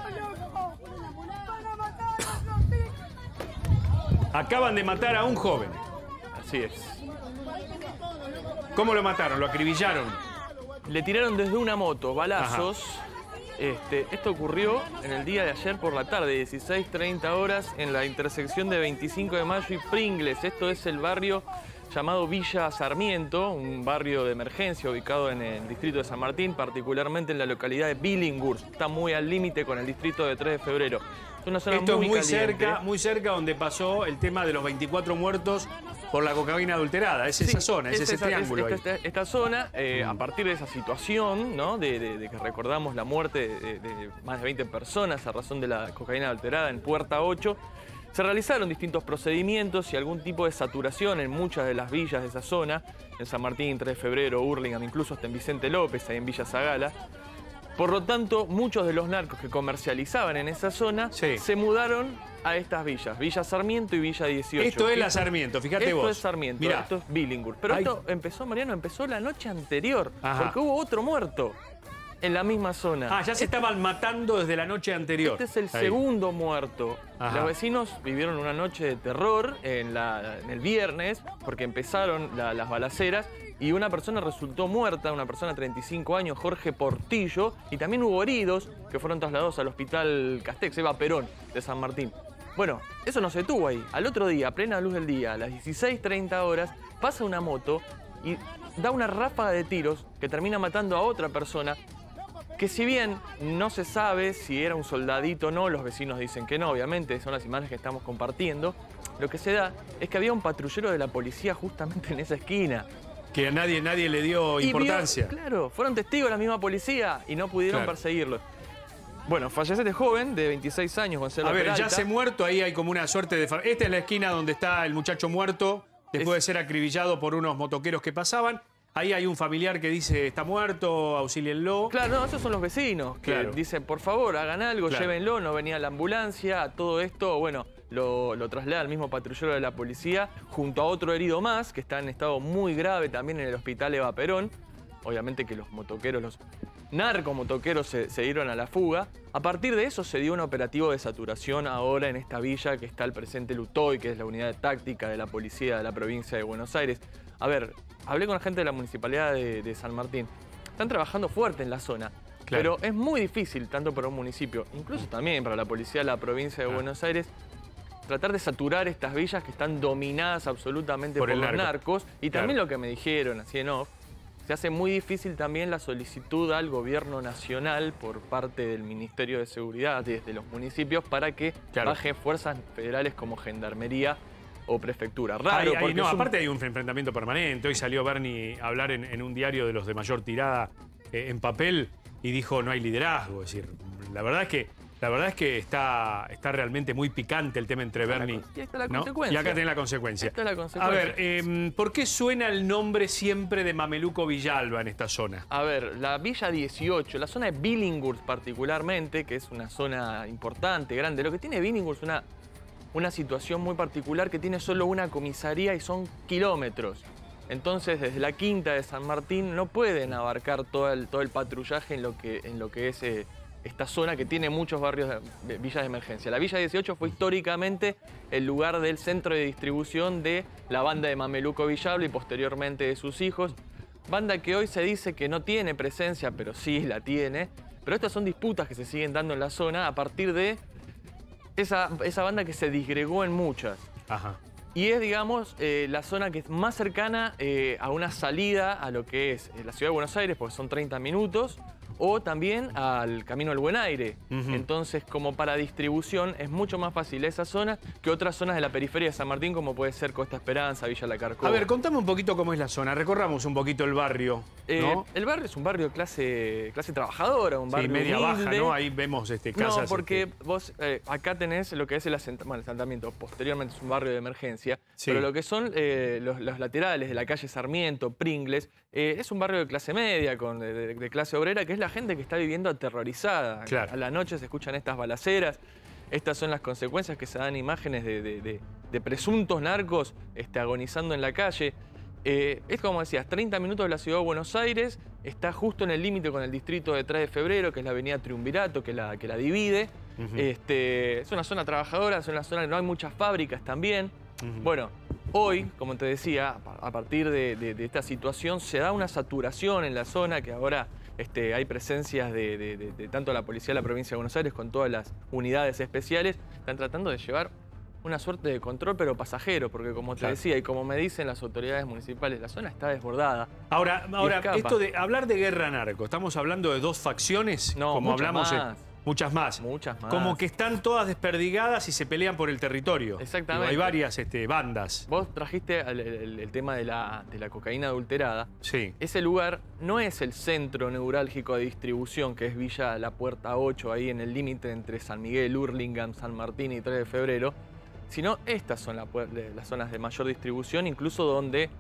Acaban de matar a un joven. Así es. ¿Cómo lo mataron? ¿Lo acribillaron? Le tiraron desde una moto, balazos. Este, esto ocurrió en el día de ayer por la tarde, dieciséis treinta horas, en la intersección de veinticinco de mayo y Pringles. Esto es el barrio llamado Villa Sarmiento, un barrio de emergencia ubicado en el distrito de San Martín, particularmente en la localidad de Billinghurst. Está muy al límite con el distrito de tres de febrero. Es una zona Esto muy es muy caliente. cerca, muy cerca donde pasó el tema de los veinticuatro muertos por la cocaína adulterada. Es sí, esa zona, es, es ese esa, triángulo es, esta, esta, esta zona, eh, a partir de esa situación, ¿no? de, de, de que recordamos la muerte de, de más de veinte personas a razón de la cocaína adulterada en Puerta ocho, se realizaron distintos procedimientos y algún tipo de saturación en muchas de las villas de esa zona, en San Martín, tres de febrero, Hurlingham, incluso hasta en Vicente López, ahí en Villa Zagala. Por lo tanto, muchos de los narcos que comercializaban en esa zona sí. se mudaron a estas villas, Villa Sarmiento y Villa dieciocho. Esto es la Sarmiento, fíjate esto vos. Esto es Sarmiento, Mirá. esto es Billinghurst. Pero Ay. esto empezó, Mariano, empezó la noche anterior, Ajá. porque hubo otro muerto en la misma zona. Ah, ya se este, estaban matando desde la noche anterior. Este es el Ahí. segundo muerto. Ajá. Los vecinos vivieron una noche de terror en, la, en el viernes porque empezaron la, las balaceras y una persona resultó muerta, una persona de treinta y cinco años, Jorge Portillo, y también hubo heridos que fueron trasladados al hospital Castex, Eva Perón, de San Martín. Bueno, eso no se detuvo ahí. Al otro día, a plena luz del día, a las dieciséis treinta horas, pasa una moto y da una ráfaga de tiros que termina matando a otra persona que si bien no se sabe si era un soldadito o no, los vecinos dicen que no, obviamente, son las imágenes que estamos compartiendo, lo que se da es que había un patrullero de la policía justamente en esa esquina. Que a nadie, nadie le dio importancia. Y vio, claro, fueron testigos de la misma policía y no pudieron claro. perseguirlo. Bueno, fallece este joven de veintiséis años, Gonzalo A ver, Peralta. Ya se muerto, ahí hay como una suerte de... Esta es la esquina donde está el muchacho muerto, después es... de ser acribillado por unos motoqueros que pasaban. Ahí hay un familiar que dice, está muerto, auxílienlo. Claro, no, esos son los vecinos que claro. dicen, por favor, hagan algo, claro. llévenlo, no venía la ambulancia, todo esto, bueno, lo, lo traslada el mismo patrullero de la policía junto a otro herido más, que está en estado muy grave también en el hospital Eva Perón. Obviamente que los motoqueros, los narcomotoqueros se, se dieron a la fuga. A partir de eso se dio un operativo de saturación ahora en esta villa que está al presente el U T O I, que es la unidad táctica de la policía de la provincia de Buenos Aires. A ver, hablé con la gente de la municipalidad de, de San Martín. Están trabajando fuerte en la zona, claro. pero es muy difícil, tanto para un municipio, incluso también para la policía de la provincia de claro. Buenos Aires, tratar de saturar estas villas que están dominadas absolutamente por, por los narco. narcos. Y claro. también lo que me dijeron, así en off, se hace muy difícil también la solicitud al gobierno nacional por parte del Ministerio de Seguridad y desde los municipios para que claro. bajen fuerzas federales como Gendarmería o prefectura. Raro, hay, hay, porque no, un... aparte hay un enfrentamiento permanente. Hoy salió Bernie a hablar en, en un diario de los de mayor tirada eh, en papel y dijo no hay liderazgo. Es decir, la verdad es que, la verdad es que está, está realmente muy picante el tema entre Bernie. Y ahí está la ¿no? consecuencia. Y acá tiene la consecuencia. Esta es la consecuencia. A ver, eh, ¿por qué suena el nombre siempre de Mameluco Villalba en esta zona? A ver, la Villa dieciocho, la zona de Billinghurst particularmente, que es una zona importante, grande. Lo que tiene Billinghurst es una... una situación muy particular que tiene solo una comisaría y son kilómetros. Entonces, desde la quinta de San Martín no pueden abarcar todo el, todo el patrullaje en lo que, en lo que es eh, esta zona que tiene muchos barrios, de, de, villas de emergencia. La Villa dieciocho fue históricamente el lugar del centro de distribución de la banda de Mameluco Villable y posteriormente de sus hijos. Banda que hoy se dice que no tiene presencia, pero sí la tiene. Pero estas son disputas que se siguen dando en la zona a partir de esa, esa banda que se disgregó en muchas. Ajá. Y es, digamos, eh, la zona que es más cercana eh, a una salida a lo que es la ciudad de Buenos Aires, porque son treinta minutos, o también al Camino del Buen Aire. Uh-huh. Entonces, como para distribución, es mucho más fácil esa zona que otras zonas de la periferia de San Martín, como puede ser Costa Esperanza, Villa La Carcova. A ver, contame un poquito cómo es la zona. Recorramos un poquito el barrio, eh, ¿no? El barrio es un barrio de clase, clase trabajadora, un barrio sí, media humilde. Baja, ¿no? Ahí vemos este, casas... No, porque este... vos eh, acá tenés lo que es el asentamiento, bueno, el asentamiento, posteriormente es un barrio de emergencia, sí. Pero lo que son eh, los, los laterales de la calle Sarmiento, Pringles, eh, es un barrio de clase media, con, de, de clase obrera, que es la gente que está viviendo aterrorizada. Claro. A la noche se escuchan estas balaceras. Estas son las consecuencias que se dan, imágenes de, de, de, de presuntos narcos este, agonizando en la calle. Eh, es como decías, treinta minutos de la ciudad de Buenos Aires, está justo en el límite con el distrito de tres de febrero, que es la avenida Triunvirato, que la, que la divide. Uh-huh. Este, es una zona trabajadora, es una zona que no hay muchas fábricas también. Uh-huh. Bueno, hoy, como te decía, a partir de, de, de esta situación se da una saturación en la zona que ahora... Este, hay presencias de, de, de, de tanto la policía de la provincia de Buenos Aires con todas las unidades especiales. Están tratando de llevar una suerte de control, pero pasajero, porque como te claro. decía y como me dicen las autoridades municipales, la zona está desbordada. Ahora, ahora esto de hablar de guerra narco, ¿estamos hablando de dos facciones? No, como muchas hablamos más. En... Muchas más. Muchas más. Como que están todas desperdigadas y se pelean por el territorio. Exactamente. Digo, hay varias este, bandas. Vos trajiste el, el, el tema de la, de la cocaína adulterada. Sí. Ese lugar no es el centro neurálgico de distribución, que es Villa La Puerta ocho, ahí en el límite entre San Miguel, Hurlingham, San Martín y tres de febrero, sino estas son la, las zonas de mayor distribución, incluso donde...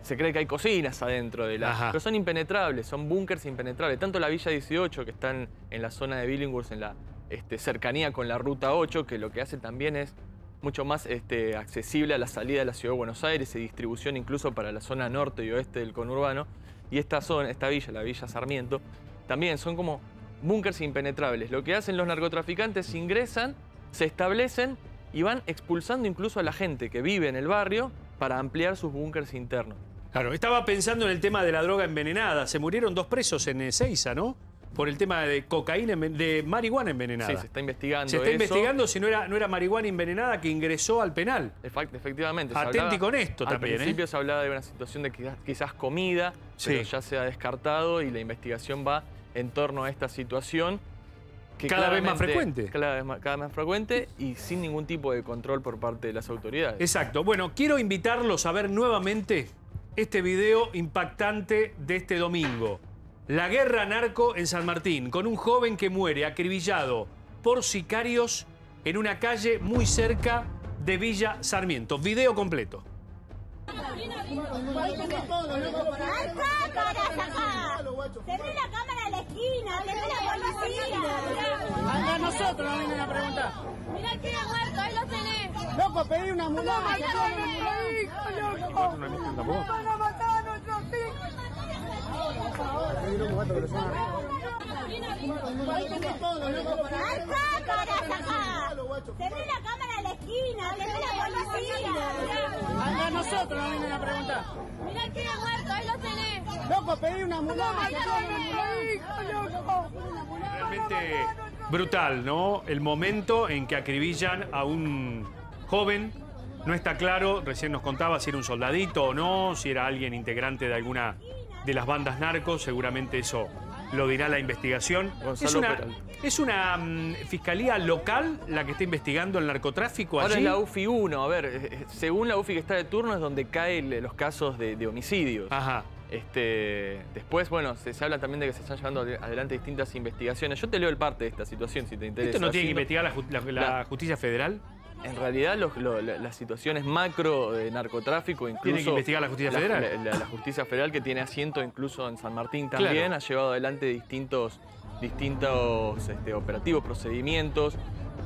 Se cree que hay cocinas adentro de la... Ajá. Pero son impenetrables, son búnkers impenetrables. Tanto la Villa dieciocho, que está en, en la zona de Billinghurst, en la este, cercanía con la Ruta ocho, que lo que hace también es mucho más este, accesible a la salida de la Ciudad de Buenos Aires y distribución incluso para la zona norte y oeste del conurbano. Y esta zona, esta villa, la Villa Sarmiento, también son como búnkers impenetrables. Lo que hacen los narcotraficantes, ingresan, se establecen y van expulsando incluso a la gente que vive en el barrio para ampliar sus búnkers internos. Claro, estaba pensando en el tema de la droga envenenada. Se murieron dos presos en Ezeiza, ¿no? Por el tema de cocaína, de marihuana envenenada. Sí, se está investigando. Se está eso. investigando si no era, no era marihuana envenenada que ingresó al penal. Efect, efectivamente. Atenti hablaba, con esto al también. Al principio ¿eh? se hablaba de una situación de quizás, quizás comida, sí. pero ya se ha descartado y la investigación va en torno a esta situación. Que cada vez más frecuente. Cada vez más, cada vez más frecuente y sin ningún tipo de control por parte de las autoridades. Exacto. Bueno, quiero invitarlos a ver nuevamente este video impactante de este domingo. La guerra narco en San Martín, con un joven que muere acribillado por sicarios en una calle muy cerca de Villa Sarmiento. Video completo. Anda nosotros, nos vienen a preguntar. Mirá que ha muerto, ahí lo tenés. Loco, pedí una ambulancia. Ahí lo loco. No van a matar a nuestros hijos. Cerré la cámara a la esquina, cerré la policía. Anda nosotros, nos vienen a preguntar. Mirá que ha muerto, ahí lo tenés. Loco, pedí una ambulancia. Realmente brutal, ¿no? El momento en que acribillan a un joven. No está claro, recién nos contaba si era un soldadito o no, si era alguien integrante de alguna de las bandas narcos, seguramente eso lo dirá la investigación. Es una, es una um, fiscalía local la que está investigando el narcotráfico allí. Ahora es la U F I uno, a ver, según la U F I que está de turno es donde caen los casos de, de homicidios. Ajá. Este, después, bueno, se, se habla también de que se están llevando adelante distintas investigaciones. Yo te leo el parte de esta situación, si te interesa. ¿Esto no tiene que investigar la, la, la justicia federal? En realidad, los, lo, la, las situaciones macro de narcotráfico, incluso... ¿Tiene que investigar la justicia la, federal? La, la, la justicia federal, que tiene asiento incluso en San Martín también, claro. ha llevado adelante distintos, distintos este, operativos, procedimientos.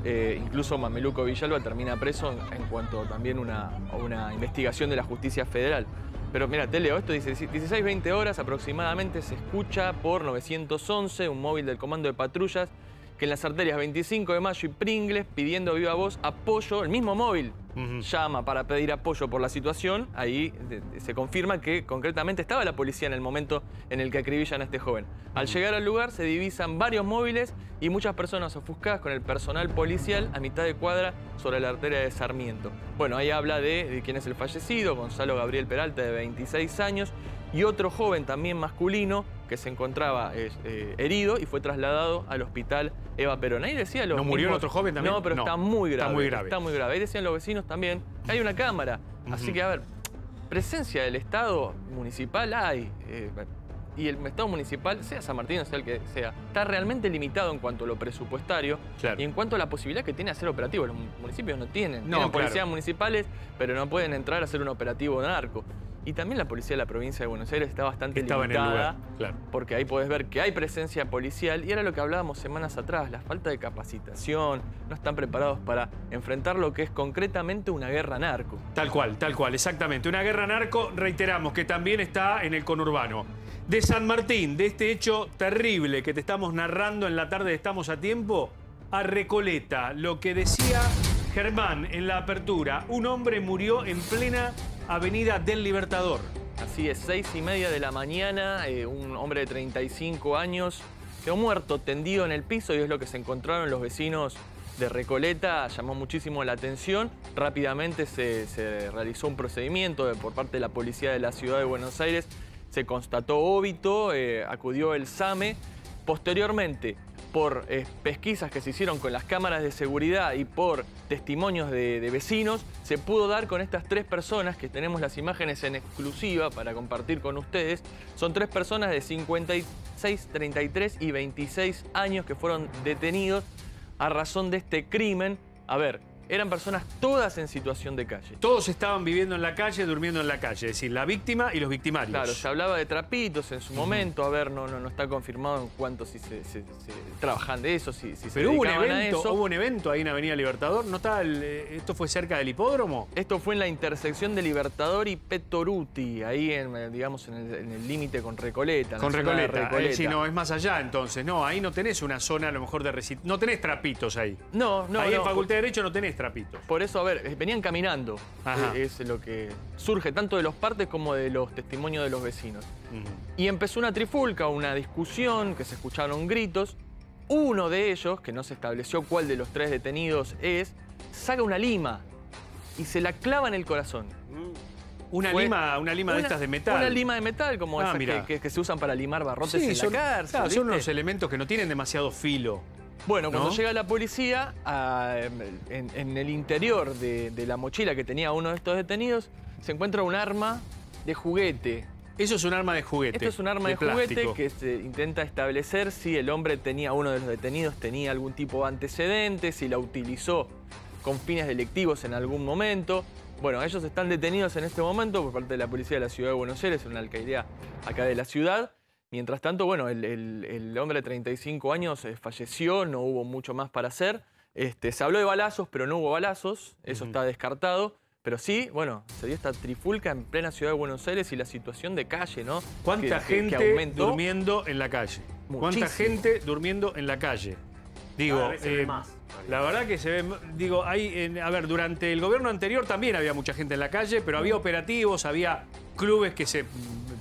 Eh, incluso Mameluco Villalba termina preso en, en cuanto también a una, una investigación de la justicia federal. Pero mira, te leo esto, dice dieciséis veinte horas aproximadamente se escucha por novecientos once un móvil del comando de patrullas que en las arterias veinticinco de mayo y Pringles, pidiendo viva voz apoyo, el mismo móvil uh-huh. llama para pedir apoyo por la situación. Ahí se confirma que concretamente estaba la policía en el momento en el que acribillan a este joven. Al uh-huh. llegar al lugar se divisan varios móviles y muchas personas ofuscadas con el personal policial a mitad de cuadra sobre la arteria de Sarmiento. Bueno, ahí habla de, de quién es el fallecido, Gonzalo Gabriel Peralta, de veintiséis años, y otro joven también masculino que se encontraba eh, eh, herido y fue trasladado al hospital Eva Perón. Ahí decía los ¿No murió mismos, otro joven también? No, pero no, está muy grave. Está muy grave. Está muy grave. Ahí decían los vecinos también. Hay una cámara. Uh-huh. Así que, a ver, presencia del Estado municipal hay. Eh, y el Estado municipal, sea San Martín o sea el que sea, está realmente limitado en cuanto a lo presupuestario claro. y en cuanto a la posibilidad que tiene de hacer operativos. Los municipios no tienen. No, tienen policías claro. municipales, pero no pueden entrar a hacer un operativo narco. Y también la policía de la provincia de Buenos Aires está bastante Estaba limitada, en el lugar, claro. porque ahí podés ver que hay presencia policial y era lo que hablábamos semanas atrás, la falta de capacitación, no están preparados para enfrentar lo que es concretamente una guerra narco. Tal cual, tal cual, exactamente. Una guerra narco, reiteramos, que también está en el conurbano. De San Martín, de este hecho terrible que te estamos narrando en la tarde de Estamos a Tiempo, a Recoleta, lo que decía Germán en la apertura, un hombre murió en plena Avenida del Libertador. Así es, seis y media de la mañana, eh, un hombre de treinta y cinco años quedó muerto, tendido en el piso, y es lo que se encontraron los vecinos de Recoleta. Llamó muchísimo la atención. Rápidamente se, se realizó un procedimiento de, por parte de la policía de la ciudad de Buenos Aires. Se constató óbito, eh, acudió el SAME. Posteriormente, por eh, pesquisas que se hicieron con las cámaras de seguridad y por testimonios de, de vecinos, se pudo dar con estas tres personas, que tenemos las imágenes en exclusiva para compartir con ustedes. Son tres personas de cincuenta y seis, treinta y tres y veintiséis años que fueron detenidos a razón de este crimen. A ver, eran personas todas en situación de calle. Todos estaban viviendo en la calle, durmiendo en la calle. Es decir, la víctima y los victimarios. Claro, se hablaba de trapitos en su momento. A ver, no, no, no está confirmado en cuánto si se, se, se trabajan de eso, si, si se Pero hubo un evento, eso. hubo un evento ahí en Avenida Libertador. ¿No está el, esto fue cerca del hipódromo? Esto fue en la intersección de Libertador y Petoruti, ahí en, digamos, en el límite con Recoleta. Con Recoleta. Recoleta. Si no, es más allá entonces. No, ahí no tenés una zona a lo mejor de recit... No tenés trapitos ahí. No, no. Ahí no, en Facultad de Derecho no tenés trapitos. Por eso, a ver, venían caminando. Ajá. Es lo que surge tanto de los partes como de los testimonios de los vecinos. Uh-huh. Y empezó una trifulca, una discusión, que se escucharon gritos. Uno de ellos, que no se estableció cuál de los tres detenidos es, saca una lima y se la clava en el corazón. Una Fue, lima, una lima una, de estas de metal. Una lima de metal, como ah, esas que, que, que se usan para limar barrotes sí, en son, la cárcel. Claro, son unos elementos que no tienen demasiado filo. Bueno, cuando ¿No? llega la policía, a, en, en el interior de, de la mochila que tenía uno de estos detenidos, se encuentra un arma de juguete. Eso es un arma de juguete. Esto es un arma de, de juguete que se intenta establecer si el hombre tenía, uno de los detenidos tenía algún tipo de antecedente, si la utilizó con fines delictivos en algún momento. Bueno, ellos están detenidos en este momento por parte de la policía de la ciudad de Buenos Aires, en una alcaldía acá de la ciudad. Mientras tanto, bueno, el, el, el hombre de treinta y cinco años falleció, no hubo mucho más para hacer. Este, se habló de balazos, pero no hubo balazos, eso uh-huh. está descartado. Pero sí, bueno, se dio esta trifulca en plena ciudad de Buenos Aires y la situación de calle, ¿no? ¿Cuánta que, gente que aumentó? durmiendo en la calle? Muchísimo. ¿Cuánta gente durmiendo en la calle? Digo, Cada vez eh, se ve más. La verdad que se ve, digo, hay, en, a ver, durante el gobierno anterior también había mucha gente en la calle, pero había operativos, había clubes que se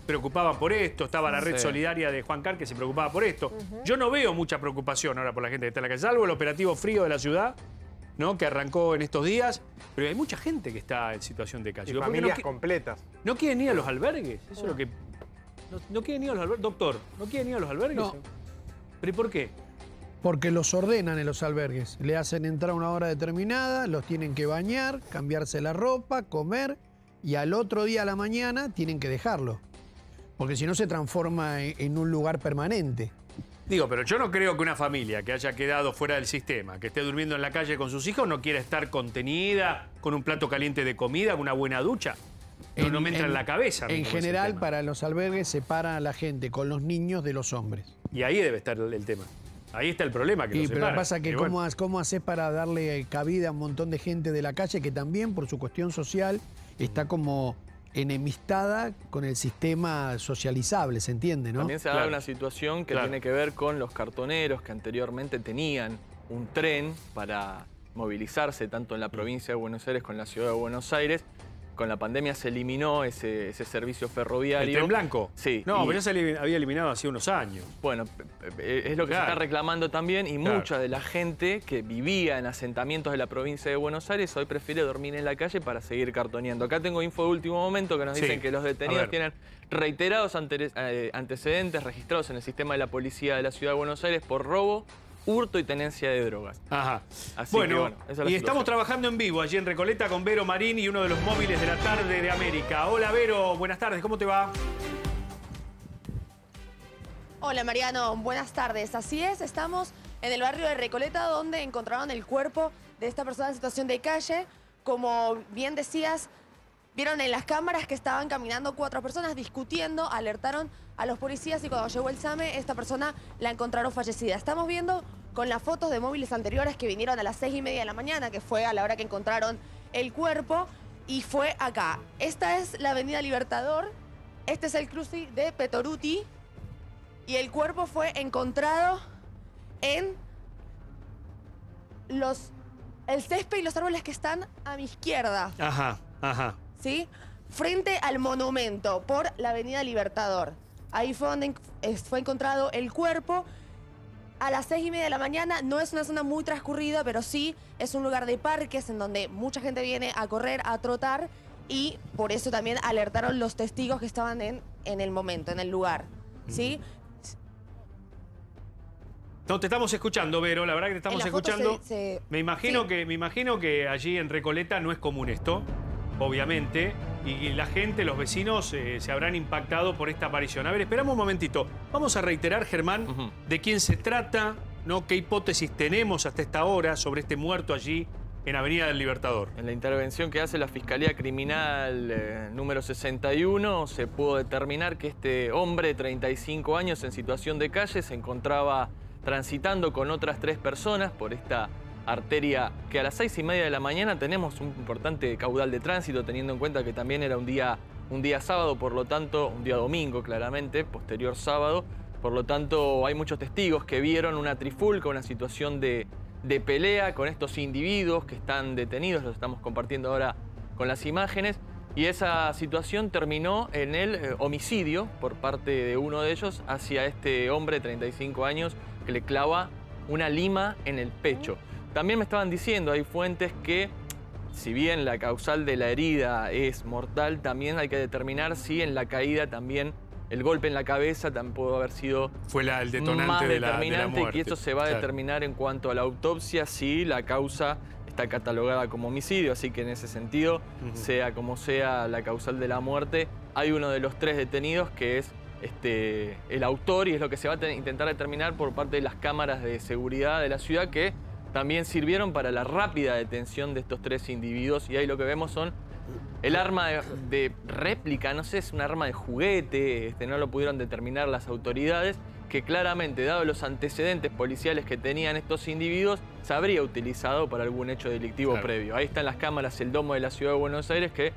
preocupaban por esto, estaba la red sí. solidaria de Juan Car que se preocupaba por esto. Uh-huh. Yo no veo mucha preocupación ahora por la gente que está en la calle, salvo el operativo frío de la ciudad, ¿no? Que arrancó en estos días, pero hay mucha gente que está en situación de calle. Y familias no completas. No quieren ir a los albergues, eso uh. es lo que... No, no quieren ir a los albergues, doctor, ¿no quieren ir a los albergues? No. ¿Pero por qué? Porque los ordenan en los albergues, le hacen entrar a una hora determinada, los tienen que bañar, cambiarse la ropa, comer, y al otro día a la mañana tienen que dejarlo. Porque si no se transforma en un lugar permanente. Digo, pero yo no creo que una familia que haya quedado fuera del sistema, que esté durmiendo en la calle con sus hijos, no quiera estar contenida, con un plato caliente de comida, con una buena ducha. No, en, no me entra en, en la cabeza. En general, para los albergues separan a la gente con los niños de los hombres. Y ahí debe estar el, el tema. Ahí está el problema que sí, pero lo que pasa es que cómo, bueno. cómo haces para darle cabida a un montón de gente de la calle que también, por su cuestión social, está como enemistada con el sistema socializable, se entiende, ¿no? También se ha dado claro. una situación que claro. tiene que ver con los cartoneros que anteriormente tenían un tren para movilizarse tanto en la provincia de Buenos Aires como en la ciudad de Buenos Aires. Con la pandemia se eliminó ese, ese servicio ferroviario. ¿El tren blanco? Sí. No, y... pero ya se había eliminado hace unos años. Bueno, es lo que claro. se está reclamando también y claro. mucha de la gente que vivía en asentamientos de la provincia de Buenos Aires hoy prefiere dormir en la calle para seguir cartoneando. Acá tengo info de último momento que nos dicen sí. que los detenidos tienen reiterados ante, eh, antecedentes registrados en el sistema de la policía de la ciudad de Buenos Aires por robo, hurto y tenencia de drogas. Ajá. Así bueno, que, bueno esa es la y situación. Estamos trabajando en vivo allí en Recoleta con Vero Marín y uno de los móviles de la tarde de América. Hola Vero, buenas tardes, ¿cómo te va? Hola Mariano, buenas tardes. Así es, estamos en el barrio de Recoleta donde encontraron el cuerpo de esta persona en situación de calle. Como bien decías, vieron en las cámaras que estaban caminando cuatro personas discutiendo, alertaron a los policías y cuando llegó el SAME, esta persona la encontraron fallecida. Estamos viendo con las fotos de móviles anteriores que vinieron a las seis y media de la mañana, que fue a la hora que encontraron el cuerpo, y fue acá. Esta es la avenida Libertador, este es el cruce de Petoruti, y el cuerpo fue encontrado en los, el césped y los árboles que están a mi izquierda. Ajá, ajá. ¿Sí? Frente al monumento, por la avenida Libertador. Ahí fue donde fue encontrado el cuerpo a las seis y media de la mañana. No es una zona muy transcurrida, pero sí es un lugar de parques en donde mucha gente viene a correr, a trotar y por eso también alertaron los testigos que estaban en, en el momento, en el lugar. ¿Sí? No, te estamos escuchando, Vero, la verdad que te estamos escuchando. Se, se... Me imagino sí. que, me imagino que allí en Recoleta no es común esto, obviamente. Y la gente, los vecinos, eh, se habrán impactado por esta aparición. A ver, esperamos un momentito. Vamos a reiterar, Germán, uh-huh. de quién se trata, ¿no? Qué hipótesis tenemos hasta esta hora sobre este muerto allí en Avenida del Libertador. En la intervención que hace la Fiscalía Criminal eh, número sesenta y uno, se pudo determinar que este hombre de treinta y cinco años en situación de calle se encontraba transitando con otras tres personas por esta arteria que a las seis y media de la mañana tenemos un importante caudal de tránsito, teniendo en cuenta que también era un día, un día sábado, por lo tanto, un día domingo claramente, posterior sábado, por lo tanto hay muchos testigos que vieron una trifulca, una situación de, de pelea con estos individuos que están detenidos, los estamos compartiendo ahora con las imágenes, y esa situación terminó en el eh, homicidio por parte de uno de ellos hacia este hombre de treinta y cinco años que le clava una lima en el pecho. También me estaban diciendo, hay fuentes que, si bien la causal de la herida es mortal, también hay que determinar si en la caída también el golpe en la cabeza también pudo haber sido fue la, el detonante más determinante de la, de la muerte. Y esto se va a determinar claro. en cuanto a la autopsia si la causa está catalogada como homicidio. Así que en ese sentido, uh-huh. sea como sea la causal de la muerte, hay uno de los tres detenidos que es este, el autor y es lo que se va a intentar determinar por parte de las cámaras de seguridad de la ciudad que también sirvieron para la rápida detención de estos tres individuos y ahí lo que vemos son el arma de, de réplica, no sé, es un arma de juguete, este, no lo pudieron determinar las autoridades, que claramente, dado los antecedentes policiales que tenían estos individuos, se habría utilizado para algún hecho delictivo claro. previo. Ahí están las cámaras, el domo de la ciudad de Buenos Aires, que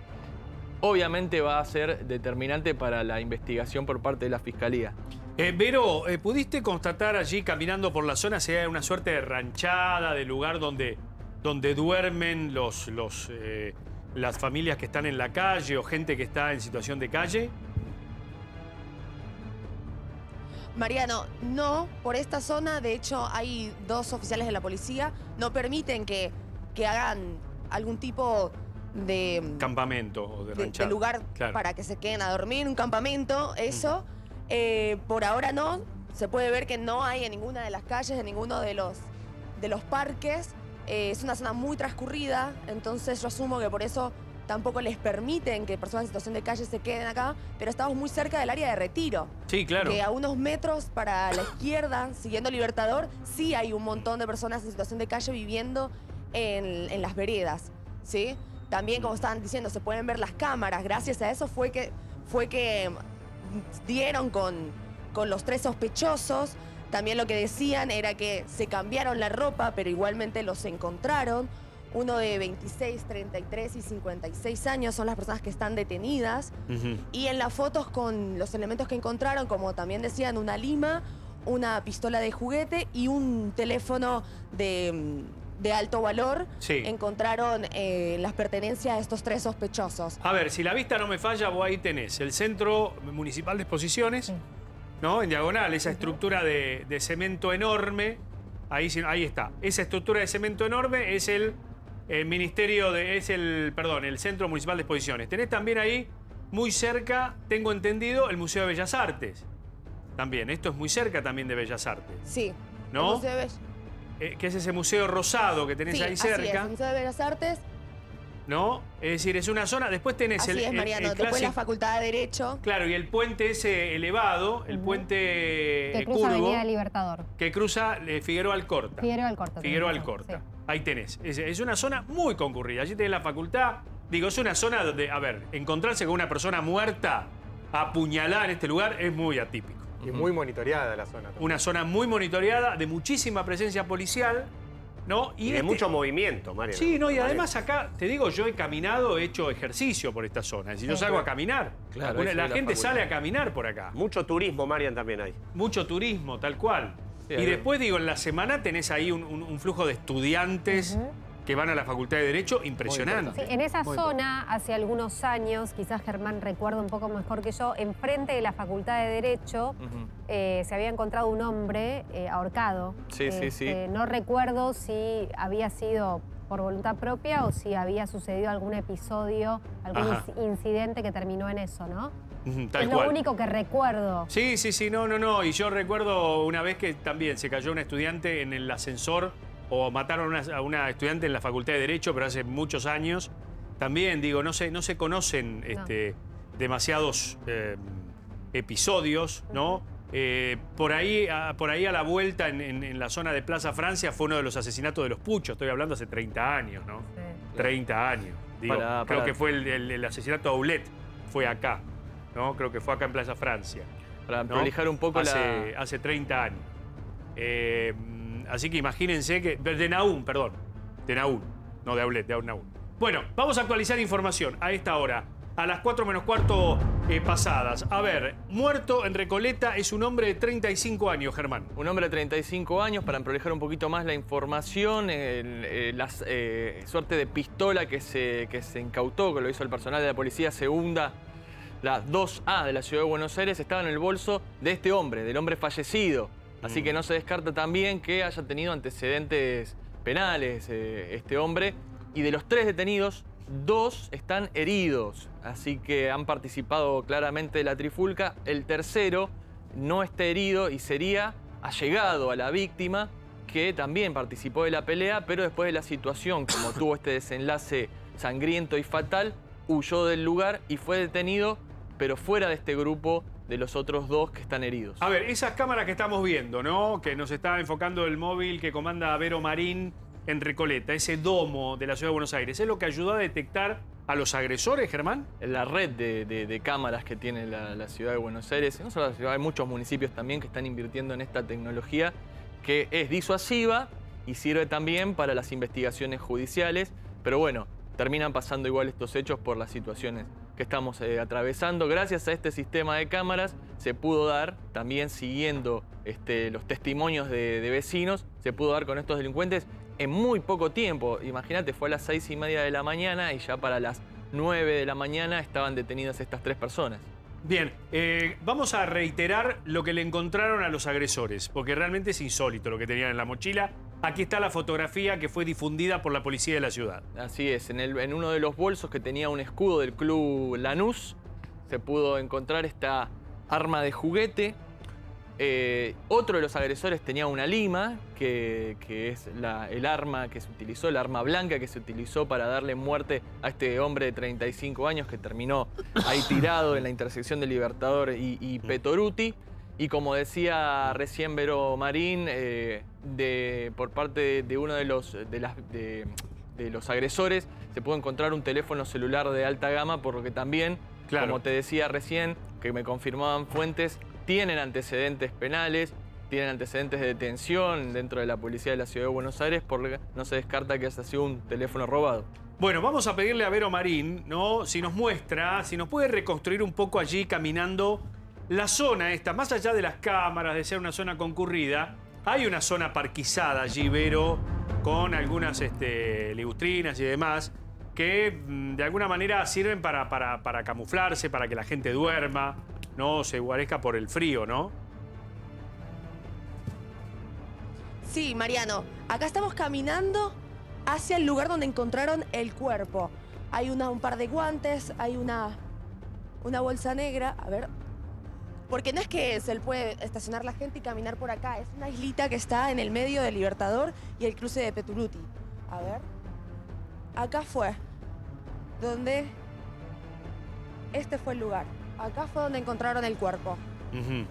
obviamente va a ser determinante para la investigación por parte de la Fiscalía. Eh, Vero, eh, ¿pudiste constatar allí, caminando por la zona, si hay una suerte de ranchada, de lugar donde, donde duermen los, los, eh, las familias que están en la calle o gente que está en situación de calle? Mariano, no, por esta zona, de hecho, hay dos oficiales de la policía, no permiten que, que hagan algún tipo de... Campamento o de ranchada. De, de lugar claro. para que se queden a dormir, un campamento, eso... Mm. Eh, por ahora no, se puede ver que no hay en ninguna de las calles, en ninguno de los, de los parques. Eh, es una zona muy transcurrida, entonces yo asumo que por eso tampoco les permiten que personas en situación de calle se queden acá, pero estamos muy cerca del área de Retiro. Sí, claro. Que a unos metros para la izquierda, siguiendo Libertador, sí hay un montón de personas en situación de calle viviendo en, en las veredas, ¿sí? También, como estaban diciendo, se pueden ver las cámaras. Gracias a eso fue que... Fue que dieron con, con los tres sospechosos. También lo que decían era que se cambiaron la ropa, pero igualmente los encontraron. uno de veintiséis, treinta y tres y cincuenta y seis años son las personas que están detenidas. Uh-huh. Y en las fotos con los elementos que encontraron, como también decían, una lima, una pistola de juguete y un teléfono de, de alto valor, sí, encontraron eh, las pertenencias de estos tres sospechosos. A ver, si la vista no me falla, vos ahí tenés el Centro Municipal de Exposiciones, sí, ¿no? En diagonal, esa estructura de, de cemento enorme. Ahí, ahí está. Esa estructura de cemento enorme es el, el Ministerio de... Es el, perdón, el Centro Municipal de Exposiciones. Tenés también ahí, muy cerca, tengo entendido, el Museo de Bellas Artes. También, esto es muy cerca también de Bellas Artes. Sí. ¿No? El Museo de Bellas... eh, que es ese museo rosado que tenés, sí, ahí cerca. Sí, el Museo de Bellas Artes. ¿No? Es decir, es una zona... Después tenés así el... Así es, Mariano. El, el después clásico... la Facultad de Derecho. Claro, y el puente ese elevado, el uh-huh. puente que eh, cruza curvo, Avenida Libertador. Que cruza eh, Figueroa Alcorta. Figueroa Alcorta. Figueroa Alcorta. Sí. Ahí tenés. Es, es una zona muy concurrida. Allí tenés la facultad. Digo, es una zona donde, a ver, encontrarse con una persona muerta, apuñalada en este lugar, es muy atípico. Y muy monitoreada la zona. También. Una zona muy monitoreada, de muchísima presencia policial, ¿no? Y, y de este... mucho movimiento, Mario. Sí, no, y además acá, te digo, yo he caminado, he hecho ejercicio por esta zona. Si yo salgo a caminar, claro, la, la gente la sale a caminar por acá. Mucho turismo, Marian, también hay. Mucho turismo, tal cual. Sí, y bien. Después, digo, en la semana tenés ahí un, un, un flujo de estudiantes... Uh-huh. que van a la Facultad de Derecho, impresionante. Sí, en esa Muy zona, importante. Hace algunos años, quizás Germán recuerda un poco mejor que yo, enfrente de la Facultad de Derecho uh-huh. eh, se había encontrado un hombre eh, ahorcado. Sí, eh, sí, sí. Eh, no recuerdo si había sido por voluntad propia o si había sucedido algún episodio, algún Ajá. incidente que terminó en eso, ¿no? Uh-huh, tal es lo cual. Único que recuerdo. Sí, sí, sí, no, no, no. Y yo recuerdo una vez que también se cayó un estudiante en el ascensor o mataron a una, a una estudiante en la Facultad de Derecho, pero hace muchos años. También, digo, no se, no se conocen este, no. demasiados eh, episodios, ¿no? Eh, por, ahí, a, por ahí a la vuelta, en, en, en la zona de Plaza Francia, fue uno de los asesinatos de los Puchos. Estoy hablando hace treinta años, ¿no? Sí. treinta años. Digo, pará, pará. Creo que fue el, el, el asesinato a Aulet. Fue acá, ¿no? Creo que fue acá en Plaza Francia. Para ¿no? prolijar un poco hace, la... Hace treinta años. Eh... Así que imagínense que... De Naún, perdón. De Naún. No, de Aulet, de Naún. Bueno, vamos a actualizar información a esta hora. A las cuatro menos cuarto eh, pasadas. A ver, muerto en Recoleta es un hombre de treinta y cinco años, Germán. Un hombre de treinta y cinco años, para emprolijar un poquito más la información, el, el, la eh, suerte de pistola que se, que se incautó, que lo hizo el personal de la policía segunda, la dos A de la Ciudad de Buenos Aires, estaba en el bolso de este hombre, del hombre fallecido. Así que no se descarta también que haya tenido antecedentes penales eh, este hombre. Y de los tres detenidos, dos están heridos. Así que han participado claramente de la trifulca. El tercero no está herido y sería allegado a la víctima, que también participó de la pelea, pero después de la situación, como tuvo este desenlace sangriento y fatal, huyó del lugar y fue detenido, pero fuera de este grupo de los otros dos que están heridos. A ver, esas cámaras que estamos viendo, ¿no? Que nos está enfocando el móvil que comanda Vero Marín en Recoleta, ese domo de la Ciudad de Buenos Aires, ¿es lo que ayudó a detectar a los agresores, Germán? La red de, de, de cámaras que tiene la, la Ciudad de Buenos Aires, no solo la ciudad, hay muchos municipios también que están invirtiendo en esta tecnología que es disuasiva y sirve también para las investigaciones judiciales, pero bueno, terminan pasando igual estos hechos por las situaciones que estamos eh, atravesando. Gracias a este sistema de cámaras se pudo dar, también siguiendo este, los testimonios de, de vecinos, se pudo dar con estos delincuentes en muy poco tiempo. Imagínate, fue a las seis y media de la mañana y ya para las nueve de la mañana estaban detenidas estas tres personas. Bien, eh, vamos a reiterar lo que le encontraron a los agresores, porque realmente es insólito lo que tenían en la mochila. Aquí está la fotografía que fue difundida por la policía de la ciudad. Así es, en, el, en uno de los bolsos que tenía un escudo del club Lanús se pudo encontrar esta arma de juguete. Eh, otro de los agresores tenía una lima, que, que es la, el arma que se utilizó, el arma blanca que se utilizó para darle muerte a este hombre de treinta y cinco años que terminó ahí tirado en la intersección de Libertador y, y Petoruti. Y como decía recién Vero Marín, eh, de, por parte de, de uno de los, de, las, de, de los agresores se pudo encontrar un teléfono celular de alta gama, por lo que también, claro, como te decía recién, que me confirmaban fuentes, tienen antecedentes penales, tienen antecedentes de detención dentro de la policía de la Ciudad de Buenos Aires, porque no se descarta que haya sido un teléfono robado. Bueno, vamos a pedirle a Vero Marín, ¿no? Si nos muestra, si nos puede reconstruir un poco allí caminando la zona esta, más allá de las cámaras, de ser una zona concurrida. Hay una zona parquizada allí, Vero, con algunas este, ligustrinas y demás, que de alguna manera sirven para, para, para camuflarse, para que la gente duerma, no se guarezca por el frío, ¿no? Sí, Mariano, acá estamos caminando hacia el lugar donde encontraron el cuerpo. Hay una, un par de guantes, hay una, una bolsa negra, a ver... Porque no es que se puede estacionar la gente y caminar por acá, es una islita que está en el medio del Libertador y el cruce de Petruti. A ver... Acá fue donde... Este fue el lugar. Acá fue donde encontraron el cuerpo. Uh-huh.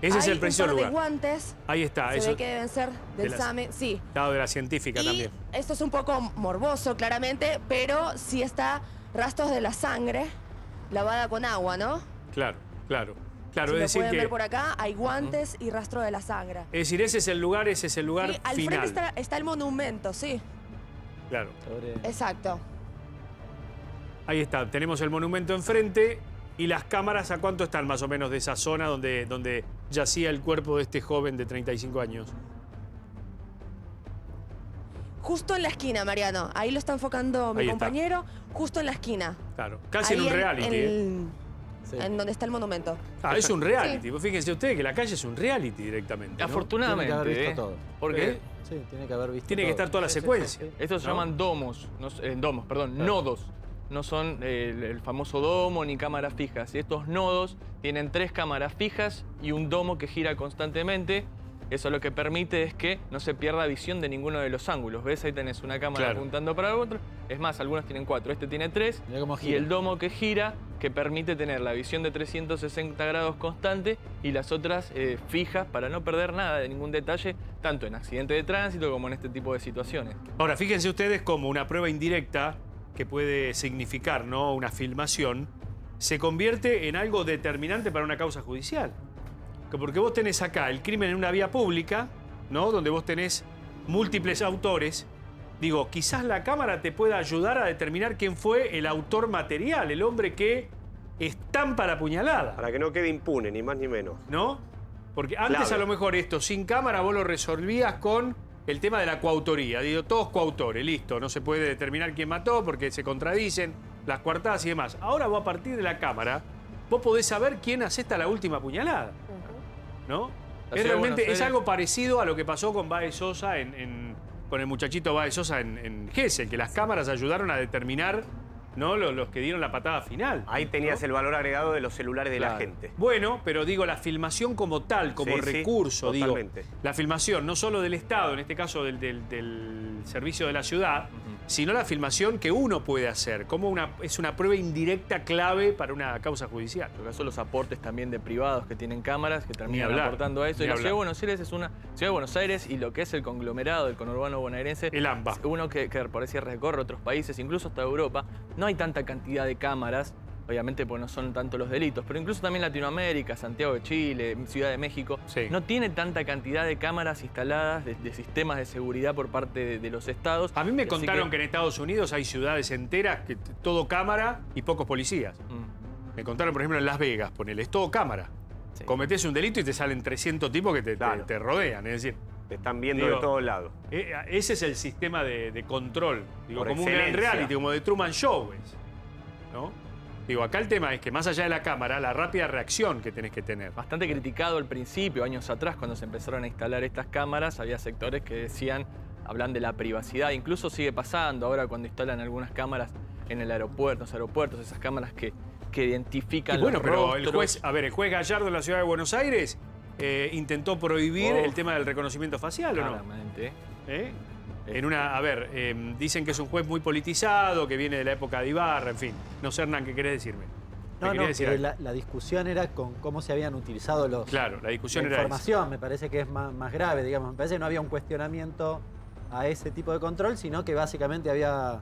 Ese Ahí es el preciso lugar. Hay guantes. Ahí está. Se eso ve que deben ser del de S A M E. Sí. Claro, de la científica y también. Esto es un poco morboso, claramente, pero sí está rastros de la sangre lavada con agua, ¿no? Claro, claro. Claro, si es decir, pueden que... ver por acá, hay guantes uh-huh. y rastro de la sangre. Es decir, ese es el lugar, ese es el lugar sí, al final. Al frente está, está el monumento, sí. Claro. Exacto. Ahí está, tenemos el monumento enfrente y las cámaras, ¿a cuánto están más o menos de esa zona donde, donde yacía el cuerpo de este joven de treinta y cinco años? Justo en la esquina, Mariano. Ahí lo está enfocando mi Ahí compañero, está. Justo en la esquina. Claro, casi Ahí en un en, reality. En, sí. en donde está el monumento. Ah, es un reality. Sí. Fíjense ustedes que la calle es un reality directamente, ¿no? Afortunadamente. Tiene que haber visto eh. todo. ¿Por qué? ¿Eh? Sí, tiene que haber visto Tiene todo. que estar toda la sí, secuencia. Sí, sí, sí. Estos se ¿no? llaman domos, no, eh, domos, perdón, claro. nodos. No son eh, el, el famoso domo ni cámaras fijas. Y estos nodos tienen tres cámaras fijas y un domo que gira constantemente. Eso lo que permite es que no se pierda visión de ninguno de los ángulos. ¿Ves? Ahí tenés una cámara claro. apuntando para otro. Es más, algunos tienen cuatro. Este tiene tres. Y el domo que gira, que permite tener la visión de trescientos sesenta grados constante y las otras eh, fijas para no perder nada de ningún detalle, tanto en accidente de tránsito como en este tipo de situaciones. Ahora, fíjense ustedes cómo una prueba indirecta, que puede significar, ¿no?, una filmación, se convierte en algo determinante para una causa judicial. Porque vos tenés acá el crimen en una vía pública, ¿no?, donde vos tenés múltiples autores. Digo, quizás la cámara te pueda ayudar a determinar quién fue el autor material, el hombre que estampa la puñalada. Para que no quede impune, ni más ni menos. ¿No? Porque antes claro. a lo mejor esto, sin cámara, vos lo resolvías con el tema de la coautoría. Digo, todos coautores, listo. No se puede determinar quién mató porque se contradicen las coartadas y demás. Ahora vos, a partir de la cámara, vos podés saber quién asesta la última puñalada. ¿No? Es realmente es algo parecido a lo que pasó con Baez Sosa en, en, con el muchachito Baez Sosa en, en Gessel, que las cámaras ayudaron a determinar, ¿no?, los, los que dieron la patada final. Ahí tenías ¿no? el valor agregado de los celulares de claro. la gente. Bueno, pero digo, la filmación como tal, como sí, recurso, sí, digo, la filmación no solo del Estado, en este caso del, del, del servicio de la ciudad, uh-huh. sino la filmación que uno puede hacer, como una, es una prueba indirecta clave para una causa judicial. Lo que son los aportes también de privados que tienen cámaras, que terminan hablar, aportando a eso. Y la Ciudad de Buenos Aires es una Ciudad de Buenos Aires y lo que es el conglomerado, el conurbano bonaerense, el AMBA. Uno que, que parece recorre otros países, incluso hasta Europa. No hay tanta cantidad de cámaras, obviamente porque no son tanto los delitos, pero incluso también Latinoamérica, Santiago de Chile, Ciudad de México, sí. no tiene tanta cantidad de cámaras instaladas, de, de sistemas de seguridad por parte de, de los estados. A mí me contaron que... que en Estados Unidos hay ciudades enteras que todo cámara y pocos policías. Mm. Me contaron, por ejemplo, en Las Vegas, ponele, es todo cámara. Sí. Cometés un delito y te salen trescientos tipos que te, claro. te, te rodean, es decir... Te están viendo digo, de todos lados. Eh, ese es el sistema de, de control. Digo, como excelencia. Un reality, como de Truman Show. ¿No? Digo, acá el tema es que más allá de la cámara, la rápida reacción que tenés que tener. Bastante criticado al principio, años atrás, cuando se empezaron a instalar estas cámaras, había sectores que decían, hablan de la privacidad. Incluso sigue pasando ahora cuando instalan algunas cámaras en el aeropuerto, los aeropuertos, esas cámaras que, que identifican y bueno, los pero rostros. El juez, a ver, el juez Gallardo de la Ciudad de Buenos Aires... Eh, intentó prohibir oh. el tema del reconocimiento facial, ¿o no? Claramente. ¿Eh? En una, a ver, eh, dicen que es un juez muy politizado, que viene de la época de Ibarra, en fin. No sé, Hernán, ¿qué querés decirme? No, no, decir pero la, la discusión era con cómo se habían utilizado los... Claro, la discusión la era información, esa. Me parece que es más, más grave, digamos. Me parece que no había un cuestionamiento a ese tipo de control, sino que básicamente había...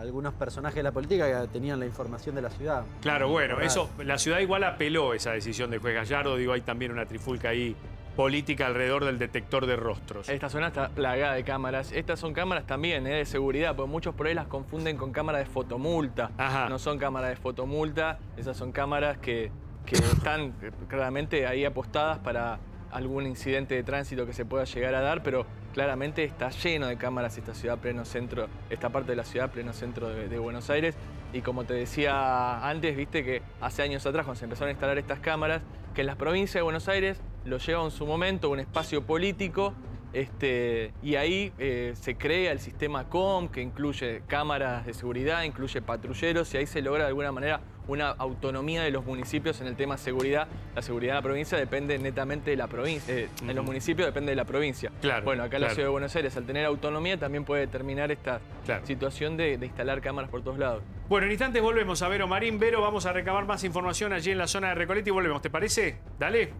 algunos personajes de la política que tenían la información de la ciudad. Claro, bueno, eso, la ciudad igual apeló esa decisión del juez Gallardo. Digo, hay también una trifulca ahí política alrededor del detector de rostros. Esta zona está plagada de cámaras. Estas son cámaras también ¿eh? de seguridad, porque muchos por ahí las confunden con cámaras de fotomulta. Ajá. No son cámaras de fotomulta, esas son cámaras que, que están claramente ahí apostadas para algún incidente de tránsito que se pueda llegar a dar, pero claramente está lleno de cámaras esta ciudad pleno centro, esta parte de la ciudad pleno centro de, de Buenos Aires. Y como te decía antes, viste que hace años atrás cuando se empezaron a instalar estas cámaras, que en las provincias de Buenos Aires lo lleva en su momento un espacio político este, y ahí eh, se crea el sistema COM, que incluye cámaras de seguridad, incluye patrulleros, y ahí se logra de alguna manera una autonomía de los municipios en el tema seguridad. La seguridad de la provincia depende netamente de la provincia. Eh, en los municipios depende de la provincia. Claro, bueno, acá en claro. la Ciudad de Buenos Aires, al tener autonomía, también puede determinar esta claro. situación de, de instalar cámaras por todos lados. Bueno, en instantes volvemos a Vero Marín. Vero, vamos a recabar más información allí en la zona de Recoleta y volvemos. ¿Te parece? Dale.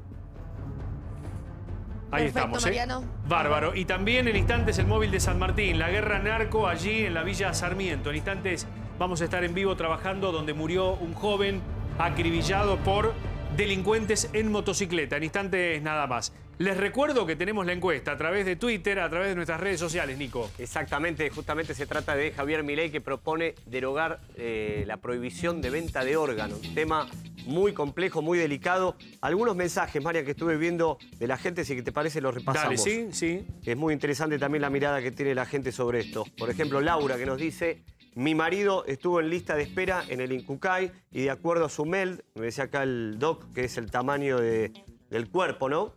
Ahí Perfecto, estamos, ¿eh? Bárbaro. Y también en instantes el móvil de San Martín, la guerra narco allí en la Villa Sarmiento. En instantes vamos a estar en vivo trabajando donde murió un joven acribillado por delincuentes en motocicleta. En instantes nada más. Les recuerdo que tenemos la encuesta a través de Twitter, a través de nuestras redes sociales, Nico. Exactamente, justamente se trata de Javier Milei, que propone derogar eh, la prohibición de venta de órganos. Tema muy complejo, muy delicado. Algunos mensajes, María, que estuve viendo de la gente, si te parece los repasamos. Dale, sí, sí. Es muy interesante también la mirada que tiene la gente sobre esto. Por ejemplo, Laura, que nos dice: mi marido estuvo en lista de espera en el INCUCAI y de acuerdo a su MELD, me decía acá el doc, que es el tamaño de, del cuerpo, ¿no?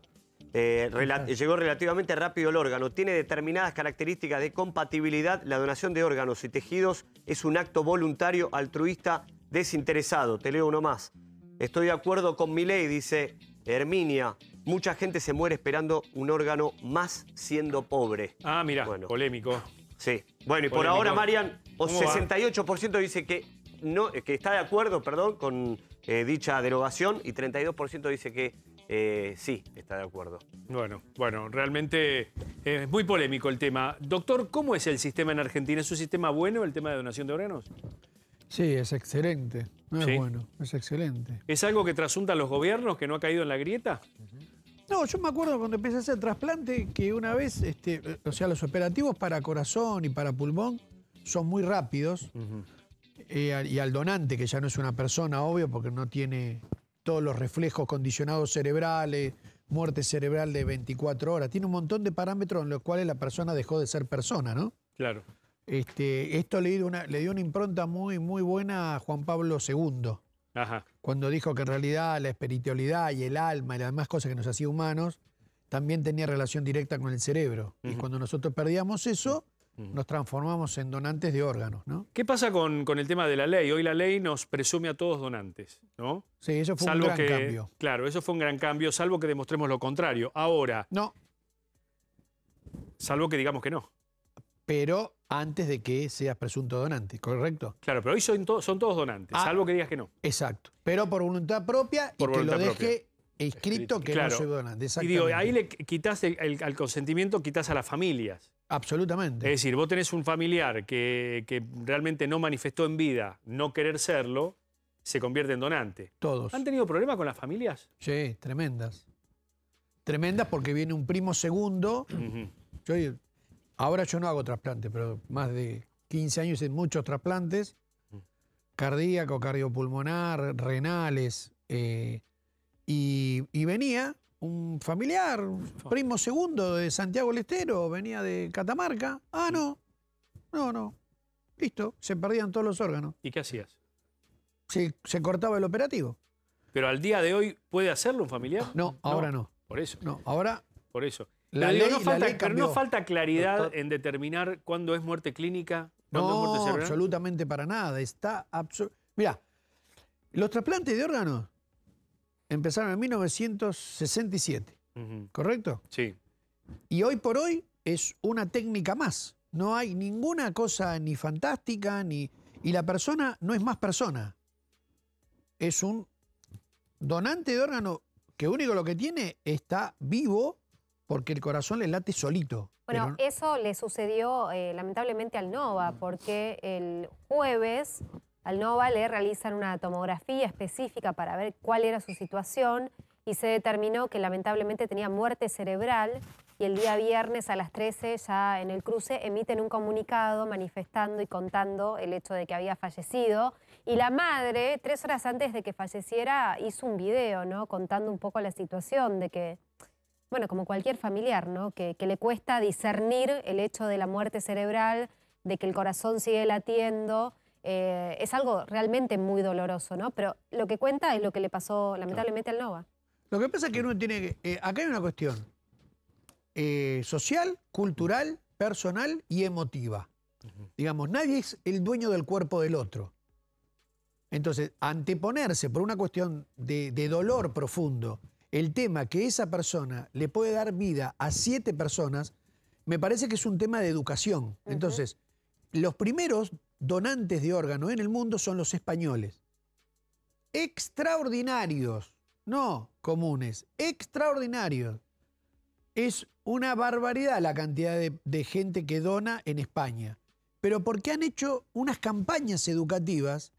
Eh, rela- llegó relativamente rápido el órgano. Tiene determinadas características de compatibilidad. La donación de órganos y tejidos es un acto voluntario, altruista, desinteresado. Te leo uno más. Estoy de acuerdo con Milei, dice Herminia. Mucha gente se muere esperando un órgano más siendo pobre. Ah, mira, bueno. polémico. Sí. Bueno, y por polémico. ahora, Marian, o sesenta y ocho por ciento va? dice que, no, que está de acuerdo perdón, con eh, dicha derogación y treinta y dos por ciento dice que eh, sí está de acuerdo. Bueno, bueno, realmente es muy polémico el tema. Doctor, ¿cómo es el sistema en Argentina? ¿Es un sistema bueno el tema de donación de órganos? Sí, es excelente. No es ¿Sí? bueno, es excelente. ¿Es algo que trasuntan los gobiernos, que no ha caído en la grieta? Uh-huh. No, yo me acuerdo cuando empecé a hacer trasplante que una vez, este, o sea, los operativos para corazón y para pulmón son muy rápidos. Uh-huh. eh, y al donante, que ya no es una persona, obvio, porque no tiene todos los reflejos condicionados cerebrales, muerte cerebral de veinticuatro horas. Tiene un montón de parámetros en los cuales la persona dejó de ser persona, ¿no? Claro. Este, esto le dio, una, le dio una impronta muy, muy buena a Juan Pablo segundo. Ajá. Cuando dijo que en realidad la espiritualidad y el alma y las demás cosas que nos hacía humanos también tenía relación directa con el cerebro. Uh-huh. Y cuando nosotros perdíamos eso, uh-huh. nos transformamos en donantes de órganos, ¿no? ¿Qué pasa con, con el tema de la ley? Hoy la ley nos presume a todos donantes, ¿no? Sí, eso fue salvo un gran que, cambio. Claro, eso fue un gran cambio, salvo que demostremos lo contrario. Ahora... No. Salvo que digamos que no. Pero antes de que seas presunto donante, ¿correcto? Claro, pero hoy son, to son todos donantes, ah, salvo que digas que no. Exacto, pero por voluntad propia por y voluntad que lo deje propia. inscrito que claro. no soy donante. Y digo, ahí le quitas el, el, al consentimiento, quitas a las familias. Absolutamente. Es decir, vos tenés un familiar que, que realmente no manifestó en vida no querer serlo, se convierte en donante. Todos. ¿Han tenido problemas con las familias? Sí, tremendas. Tremendas porque viene un primo segundo. Uh-huh. Yo... Ahora yo no hago trasplante, pero más de quince años en muchos trasplantes, cardíaco, cardiopulmonar, renales, eh, y, y venía un familiar, un primo segundo de Santiago del Estero, venía de Catamarca. Ah, no, no, no, listo, se perdían todos los órganos. ¿Y qué hacías? Se, se cortaba el operativo. ¿Pero al día de hoy puede hacerlo un familiar? No, ahora no. no. Por eso. No, ahora... Por eso. La ley, no falta, la ley pero no falta claridad Doctor. en determinar cuándo es muerte clínica, cuándo no, es muerte cerebral. No, absolutamente para nada. Está absur... Mirá, los trasplantes de órganos empezaron en mil novecientos sesenta y siete, uh-huh. ¿correcto? Sí. Y hoy por hoy es una técnica más. No hay ninguna cosa ni fantástica, ni y la persona no es más persona. Es un donante de órgano que único lo que tiene está vivo, porque el corazón le late solito. Bueno, pero... eso le sucedió eh, lamentablemente al Nova, porque el jueves al Nova le realizan una tomografía específica para ver cuál era su situación y se determinó que lamentablemente tenía muerte cerebral, y el día viernes a las trece ya en El Cruce emiten un comunicado manifestando y contando el hecho de que había fallecido, y la madre, tres horas antes de que falleciera, hizo un video, ¿no?, contando un poco la situación de que, bueno, como cualquier familiar, ¿no?, que, que le cuesta discernir el hecho de la muerte cerebral, de que el corazón sigue latiendo. Eh, es algo realmente muy doloroso, ¿no? Pero lo que cuenta es lo que le pasó lamentablemente al Nova. Lo que pasa es que uno tiene que... Eh, acá hay una cuestión eh, social, cultural, personal y emotiva. Uh-huh. Digamos, nadie es el dueño del cuerpo del otro. Entonces, anteponerse por una cuestión de, de dolor profundo, el tema que esa persona le puede dar vida a siete personas, me parece que es un tema de educación. Uh-huh. Entonces, los primeros donantes de órganos en el mundo son los españoles. Extraordinarios, no comunes, extraordinarios. Es una barbaridad la cantidad de, de gente que dona en España. Pero porque han hecho unas campañas educativas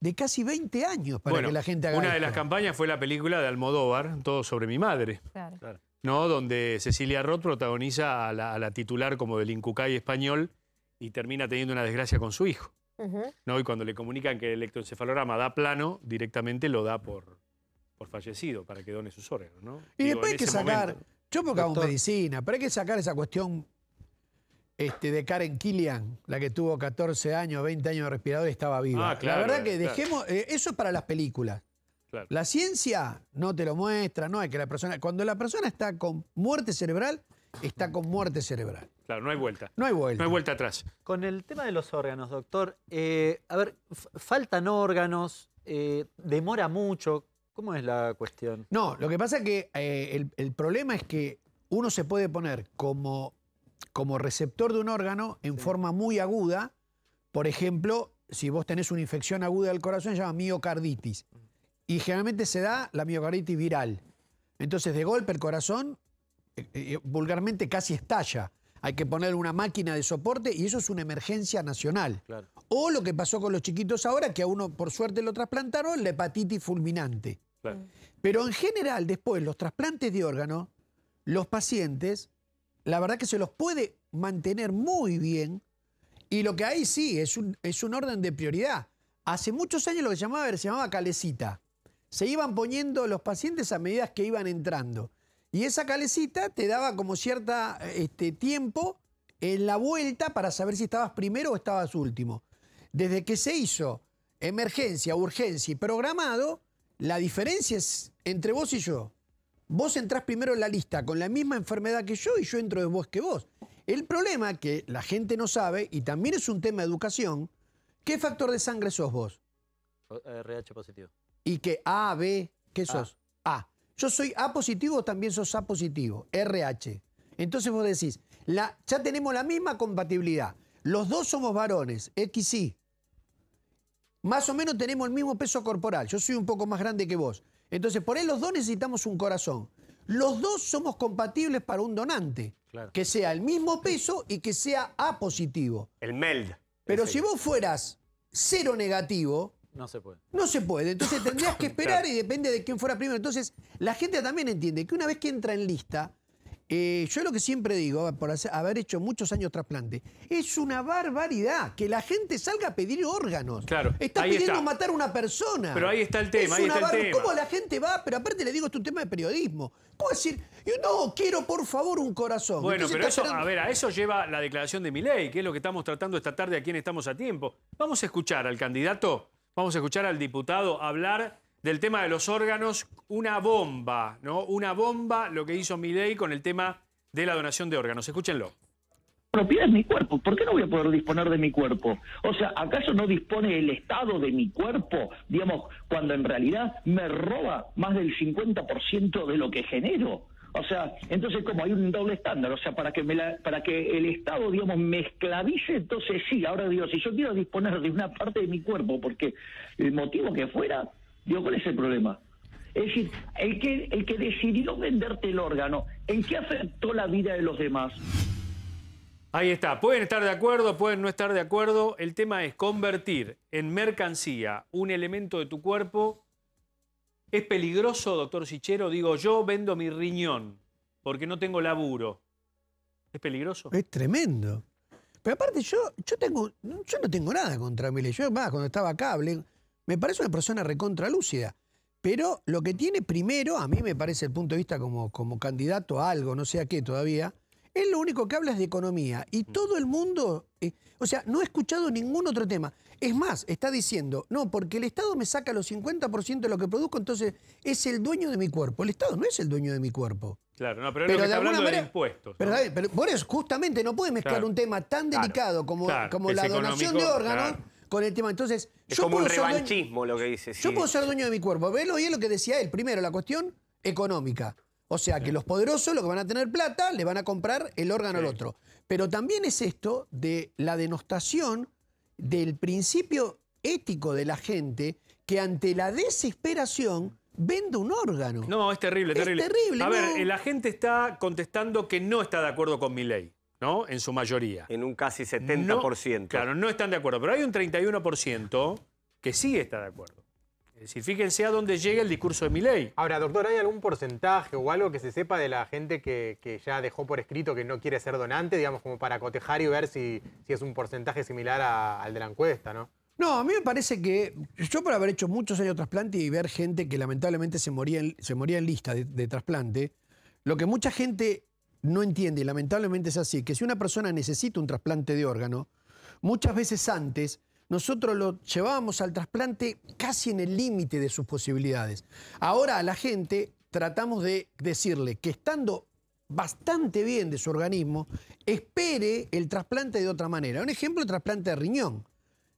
de casi veinte años para bueno, que la gente haga Una esto. de las campañas fue la película de Almodóvar, Todo sobre mi madre. Claro. Claro. ¿No? Donde Cecilia Roth protagoniza a la, a la titular como del INCUCAI español y termina teniendo una desgracia con su hijo. Uh-huh. ¿No? Y cuando le comunican que el electroencefalograma da plano, directamente lo da por, por fallecido para que done sus órganos, ¿no? Y Digo, después hay que sacar... Momento, yo porque hago medicina, pero hay que sacar esa cuestión este, de Karen Killian, la que tuvo catorce años, veinte años de respirador y estaba viva. Ah, claro, la verdad que dejemos... Claro. Eh, eso es para las películas. Claro. La ciencia no te lo muestra, no es que la persona... Cuando la persona está con muerte cerebral, está con muerte cerebral. Claro, no hay vuelta. No hay vuelta. No hay vuelta atrás. Con el tema de los órganos, doctor, eh, a ver, faltan órganos, eh, demora mucho. ¿Cómo es la cuestión? No, lo que pasa es que eh, el, el problema es que uno se puede poner como, como receptor de un órgano en sí. forma muy aguda. Por ejemplo, si vos tenés una infección aguda del corazón, se llama miocarditis. Y generalmente se da la miocarditis viral. Entonces, de golpe el corazón, eh, eh, vulgarmente, casi estalla. Hay que poner una máquina de soporte y eso es una emergencia nacional. Claro. O lo que pasó con los chiquitos ahora, que a uno por suerte lo trasplantaron, la hepatitis fulminante. Claro. Pero en general, después, los trasplantes de órganos, los pacientes, la verdad que se los puede mantener muy bien, y lo que hay sí es un, es un orden de prioridad. Hace muchos años lo que se llamaba, se llamaba calecita. Se iban poniendo los pacientes a medida que iban entrando. Y esa calecita te daba como cierta este, tiempo en la vuelta para saber si estabas primero o estabas último. Desde que se hizo emergencia, urgencia y programado, la diferencia es entre vos y yo. Vos entrás primero en la lista con la misma enfermedad que yo y yo entro después que vos. El problema que la gente no sabe, y también es un tema de educación, ¿qué factor de sangre sos vos? R H positivo. ¿Y qué? A, B, ¿qué sos? A. Yo soy A positivo, también sos A positivo, R H. Entonces vos decís, la, ya tenemos la misma compatibilidad. Los dos somos varones, equis y. Más o menos tenemos el mismo peso corporal. Yo soy un poco más grande que vos. Entonces, por ahí los dos necesitamos un corazón. Los dos somos compatibles para un donante. Claro. Que sea el mismo peso y que sea A positivo. El MELD. Pero ese. Si vos fueras cero negativo... No se puede. No se puede. Entonces tendrías que esperar claro. y depende de quién fuera primero. Entonces, la gente también entiende que una vez que entra en lista, eh, yo lo que siempre digo, por haber hecho muchos años trasplante, es una barbaridad que la gente salga a pedir órganos. Claro. Está ahí pidiendo está. matar a una persona. Pero ahí está el tema, es ahí una está el tema. ¿Cómo la gente va? Pero aparte le digo, es un tema de periodismo. ¿Cómo decir? Yo no quiero, por favor, un corazón. Bueno, Entonces, pero eso, esperando... a ver, a eso lleva la declaración de Milei, que es lo que estamos tratando esta tarde aquí en Estamos a Tiempo. Vamos a escuchar al candidato... Vamos a escuchar al diputado hablar del tema de los órganos, una bomba, ¿no? Una bomba lo que hizo Milei con el tema de la donación de órganos. Escúchenlo. Propiedad es mi cuerpo. ¿Por qué no voy a poder disponer de mi cuerpo? O sea, ¿acaso no dispone el Estado de mi cuerpo? Digamos, cuando en realidad me roba más del cincuenta por ciento de lo que genero. O sea, entonces como hay un doble estándar, o sea, para que me la, para que el Estado, digamos, me esclavice, entonces sí, ahora digo, si yo quiero disponer de una parte de mi cuerpo, porque el motivo que fuera, digo, ¿cuál es el problema? Es decir, el que, el que decidió venderte el órgano, ¿en qué afectó la vida de los demás? Ahí está, pueden estar de acuerdo, pueden no estar de acuerdo, el tema es convertir en mercancía un elemento de tu cuerpo ¿Es peligroso, doctor Cichero? Digo, yo vendo mi riñón porque no tengo laburo. ¿Es peligroso? Es tremendo. Pero aparte yo, yo, tengo, yo no tengo nada contra Milei. Yo más, cuando estaba acá, hablé, me parece una persona recontralúcida. Pero lo que tiene primero, a mí me parece el punto de vista como, como candidato a algo, no sé a qué todavía, él lo único que habla es de economía. Y todo el mundo, eh, o sea, no he escuchado ningún otro tema. Es más, está diciendo, no, porque el Estado me saca los cincuenta por ciento de lo que produzco, entonces es el dueño de mi cuerpo. El Estado no es el dueño de mi cuerpo. Claro, no, pero es pero lo que está hablando manera, de impuestos, ¿no? Pero, pero por eso, justamente, no puede mezclar claro. un tema tan delicado claro, como, claro, como la donación económico, de órganos claro. con el tema. Entonces, es yo como puedo un revanchismo dueño, lo que dice. Sí. Yo puedo ser dueño de mi cuerpo. Velo, y es lo que decía él. Primero, la cuestión económica. O sea, que sí. los poderosos, los que van a tener plata, le van a comprar el órgano sí. al otro. Pero también es esto de la denostación del principio ético de la gente que ante la desesperación vende un órgano. No, es terrible, es terrible. terrible a no. ver, la gente está contestando que no está de acuerdo con Milei, ¿no? En su mayoría. En un casi setenta por ciento. No, claro, no están de acuerdo. Pero hay un treinta y uno por ciento que sí está de acuerdo. Es decir, fíjense a dónde llega el discurso de Milei. Ahora, doctor, ¿hay algún porcentaje o algo que se sepa de la gente que, que ya dejó por escrito que no quiere ser donante, digamos, como para cotejar y ver si, si es un porcentaje similar a, al de la encuesta, ¿no? No, a mí me parece que... Yo por haber hecho muchos años de trasplante y ver gente que lamentablemente se moría en, se moría en lista de, de trasplante, lo que mucha gente no entiende, y lamentablemente es así, que si una persona necesita un trasplante de órgano, muchas veces antes... Nosotros lo llevábamos al trasplante casi en el límite de sus posibilidades. Ahora a la gente tratamos de decirle que estando bastante bien de su organismo, espere el trasplante de otra manera. Un ejemplo, el trasplante de riñón.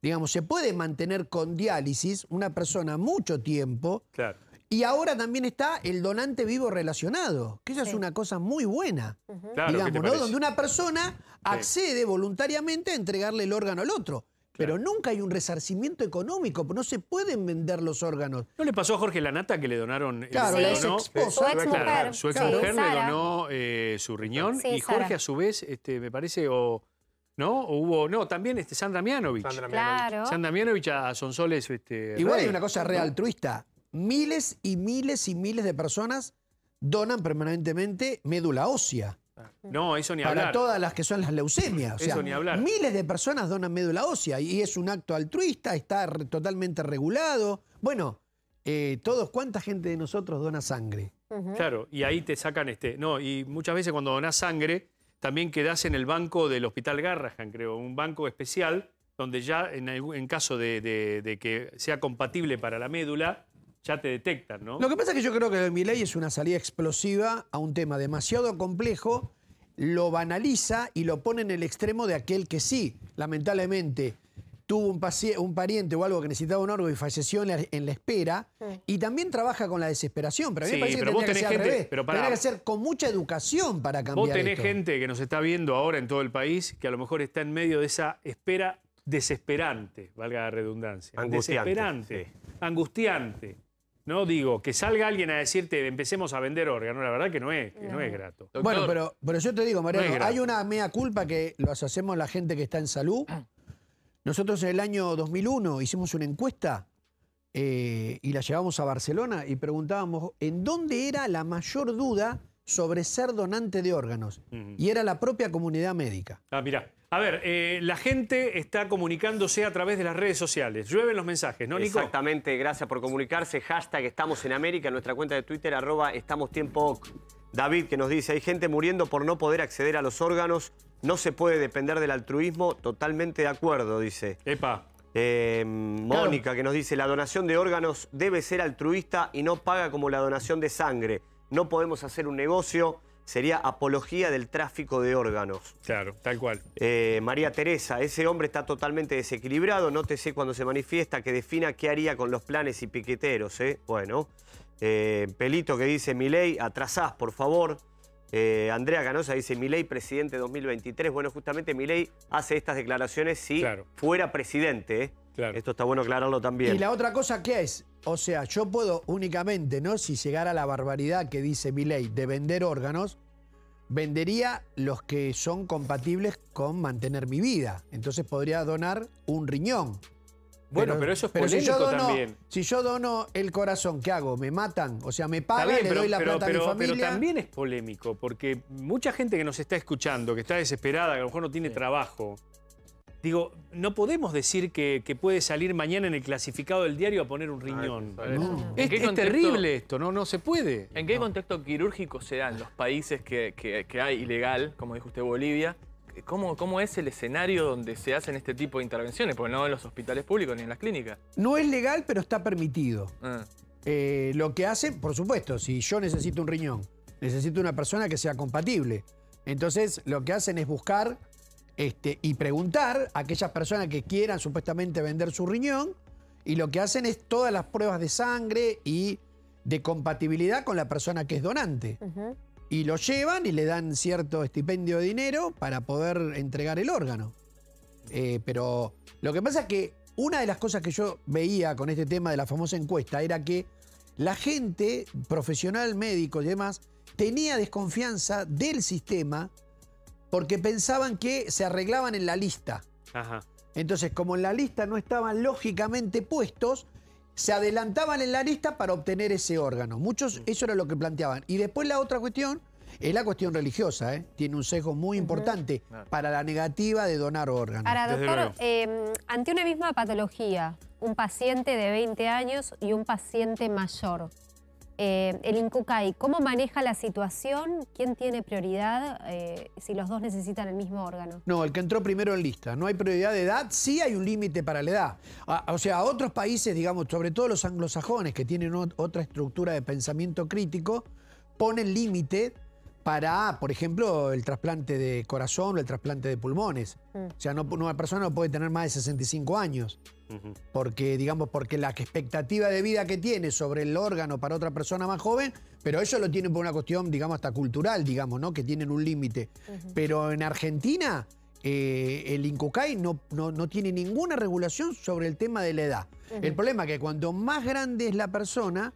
Digamos, se puede mantener con diálisis una persona mucho tiempo. Claro. Y ahora también está el donante vivo relacionado, que esa sí. es una cosa muy buena, uh-huh. claro, digamos, ¿qué te parece? ¿No? Donde una persona accede sí. voluntariamente a entregarle el órgano al otro. Pero nunca hay un resarcimiento económico, no se pueden vender los órganos. ¿No le pasó a Jorge Lanata que le donaron? Claro, la ex esposa. Su ex mujer le donó eh, su riñón sí, y Jorge Sara. a su vez, este, me parece, o no, o hubo, no, también este, Sandra Mianovich. Sandra Mianovich, claro. Sandra Mianovich a Sonsoles. Este, Igual hay una cosa realtruista, miles y miles y miles de personas donan permanentemente médula ósea. No, eso ni hablar. Para todas las que son las leucemias. O sea, eso ni hablar. Miles de personas donan médula ósea y es un acto altruista, está re, totalmente regulado. Bueno, eh, todos, ¿cuánta gente de nosotros dona sangre? Uh-huh. Claro, y ahí te sacan este... No, y muchas veces cuando donás sangre, también quedás en el banco del Hospital Garrahan, creo, un banco especial donde ya en, en caso de, de, de que sea compatible para la médula... Ya te detectan, ¿no? Lo que pasa es que yo creo que Milei es una salida explosiva a un tema demasiado complejo, lo banaliza y lo pone en el extremo de aquel que sí, lamentablemente, tuvo un, un pariente o algo que necesitaba un órgano y falleció en la, en la espera, sí. y también trabaja con la desesperación. Pero a mí sí, me parece que tendría que ser gente, al revés. Pero para, tendría que ser con mucha educación para cambiar esto. Vos tenés esto. gente que nos está viendo ahora en todo el país que a lo mejor está en medio de esa espera desesperante, valga la redundancia. Angustiante. Desesperante, sí. angustiante. No digo, que salga alguien a decirte empecemos a vender órganos, la verdad que no es, que no es grato. Doctor, bueno, pero, pero yo te digo, Mariano, no hay una mea culpa que los hacemos la gente que está en salud. Nosotros en el año dos mil uno hicimos una encuesta eh, y la llevamos a Barcelona y preguntábamos en dónde era la mayor duda sobre ser donante de órganos. Uh-huh. Y era la propia comunidad médica. Ah, mirá. A ver, eh, la gente está comunicándose a través de las redes sociales. Llueven los mensajes, ¿no, Nico? Exactamente, gracias por comunicarse. Hashtag Estamos en América, nuestra cuenta de Twitter, arroba Estamos Tiempo. David, que nos dice, hay gente muriendo por no poder acceder a los órganos. No se puede depender del altruismo. Totalmente de acuerdo, dice. Epa. Eh, Mónica, claro. que nos dice, la donación de órganos debe ser altruista y no paga como la donación de sangre. No podemos hacer un negocio... Sería apología del tráfico de órganos. Claro, tal cual. Eh, María Teresa, ese hombre está totalmente desequilibrado. Nótese cuando se manifiesta que defina qué haría con los planes y piqueteros. ¿eh? Bueno, eh, Pelito que dice, Milei, atrasás, por favor. Eh, Andrea Canosa dice, Milei, presidente dos mil veintitrés. Bueno, justamente Milei hace estas declaraciones si claro. fuera presidente. ¿eh? Claro. Esto está bueno aclararlo también. Y la otra cosa, ¿qué es? O sea, yo puedo únicamente, ¿no? Si llegara la barbaridad que dice Milei de vender órganos, vendería los que son compatibles con mantener mi vida. Entonces podría donar un riñón. Bueno, pero, pero eso es pero polémico si dono, también. Si yo dono el corazón, ¿qué hago? ¿Me matan? O sea, me pagan, bien, le pero, doy la pero, plata pero, a mi familia. Pero también es polémico, porque mucha gente que nos está escuchando, que está desesperada, que a lo mejor no tiene sí. trabajo, digo, no podemos decir que, que puede salir mañana en el clasificado del diario a poner un riñón. Ay, no. Es, es terrible esto, no, no se puede. ¿En qué no. contexto quirúrgico se dan los países que, que, que hay ilegal, como dijo usted, Bolivia? ¿Cómo, ¿Cómo es el escenario donde se hacen este tipo de intervenciones? Porque no en los hospitales públicos ni en las clínicas. No es legal, pero está permitido. Ah. Eh, lo que hacen, por supuesto, si yo necesito un riñón, necesito una persona que sea compatible. Entonces, lo que hacen es buscar este, y preguntar a aquellas personas que quieran supuestamente vender su riñón, y lo que hacen es todas las pruebas de sangre y de compatibilidad con la persona que es donante. Uh-huh. Y lo llevan y le dan cierto estipendio de dinero para poder entregar el órgano. Eh, pero lo que pasa es que una de las cosas que yo veía con este tema de la famosa encuesta era que la gente, profesional, médico y demás, tenía desconfianza del sistema porque pensaban que se arreglaban en la lista. Ajá. Entonces, como en la lista no estaban lógicamente puestos, se adelantaban en la lista para obtener ese órgano. Muchos, eso era lo que planteaban. Y después la otra cuestión es la cuestión religiosa, ¿eh? Tiene un sesgo muy importante uh-huh. para la negativa de donar órganos. Ahora, doctor, eh, ante una misma patología, un paciente de veinte años y un paciente mayor, eh, el INCUCAI, ¿cómo maneja la situación? ¿Quién tiene prioridad eh, si los dos necesitan el mismo órgano? No, el que entró primero en lista. No hay prioridad de edad, sí hay un límite para la edad. A, o sea, otros países, digamos, sobre todo los anglosajones, que tienen o, otra estructura de pensamiento crítico, ponen límite para, por ejemplo, el trasplante de corazón o el trasplante de pulmones. Mm. O sea, no, una persona no puede tener más de sesenta y cinco años. Uh-huh. Porque, digamos, porque la expectativa de vida que tiene sobre el órgano para otra persona más joven, pero ellos lo tienen por una cuestión, digamos, hasta cultural, digamos, ¿no? Que tienen un límite. Uh-huh. Pero en Argentina, eh, el INCUCAI no, no, no tiene ninguna regulación sobre el tema de la edad. Uh-huh. El problema es que cuanto más grande es la persona,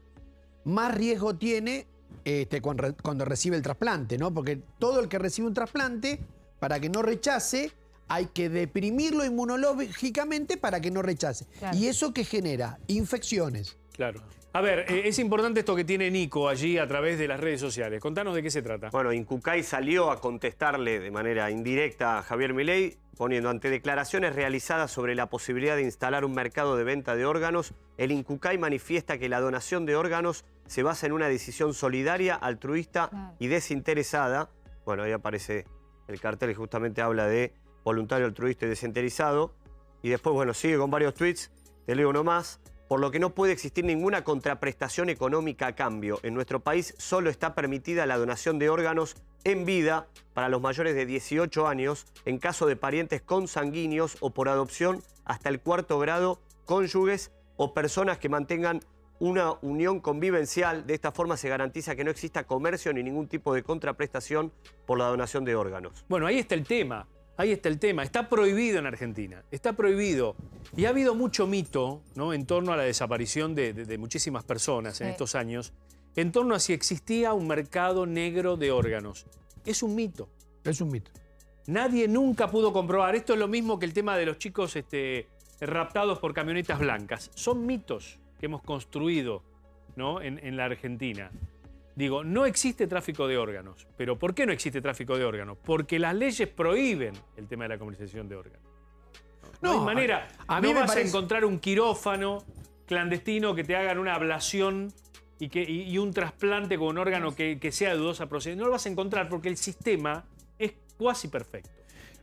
más riesgo tiene este, cuando, cuando recibe el trasplante, ¿no? Porque todo el que recibe un trasplante, para que no rechace, hay que deprimirlo inmunológicamente para que no rechace. Claro. Y eso que genera infecciones. Claro. A ver, eh, es importante esto que tiene Nico allí a través de las redes sociales. Contanos de qué se trata. Bueno, INCUCAI salió a contestarle de manera indirecta a Javier Milei, poniendo ante declaraciones realizadas sobre la posibilidad de instalar un mercado de venta de órganos, el INCUCAI manifiesta que la donación de órganos se basa en una decisión solidaria, altruista claro. y desinteresada. Bueno, ahí aparece el cartel y justamente habla de voluntario, altruista y desinteresado. Y después, bueno, sigue con varios tweets. Te leo uno más. Por lo que no puede existir ninguna contraprestación económica a cambio. En nuestro país solo está permitida la donación de órganos en vida para los mayores de dieciocho años, en caso de parientes consanguíneos o por adopción hasta el cuarto grado, cónyuges o personas que mantengan una unión convivencial. De esta forma se garantiza que no exista comercio ni ningún tipo de contraprestación por la donación de órganos. Bueno, ahí está el tema. Ahí está el tema. Está prohibido en Argentina. Está prohibido. Y ha habido mucho mito, ¿no?, en torno a la desaparición de, de, de muchísimas personas en sí. estos años, en torno a si existía un mercado negro de órganos. Es un mito. Es un mito. Nadie nunca pudo comprobar. Esto es lo mismo que el tema de los chicos este, raptados por camionetas blancas. Son mitos que hemos construido, ¿no?, en, en la Argentina. Digo, no existe tráfico de órganos. ¿Pero por qué no existe tráfico de órganos? Porque las leyes prohíben el tema de la comercialización de órganos. No, no hay manera. A, a mí no me vas parece... a encontrar un quirófano clandestino que te hagan una ablación y, que, y, y un trasplante con un órgano que, que sea de dudosa procedencia. No lo vas a encontrar porque el sistema es cuasi perfecto.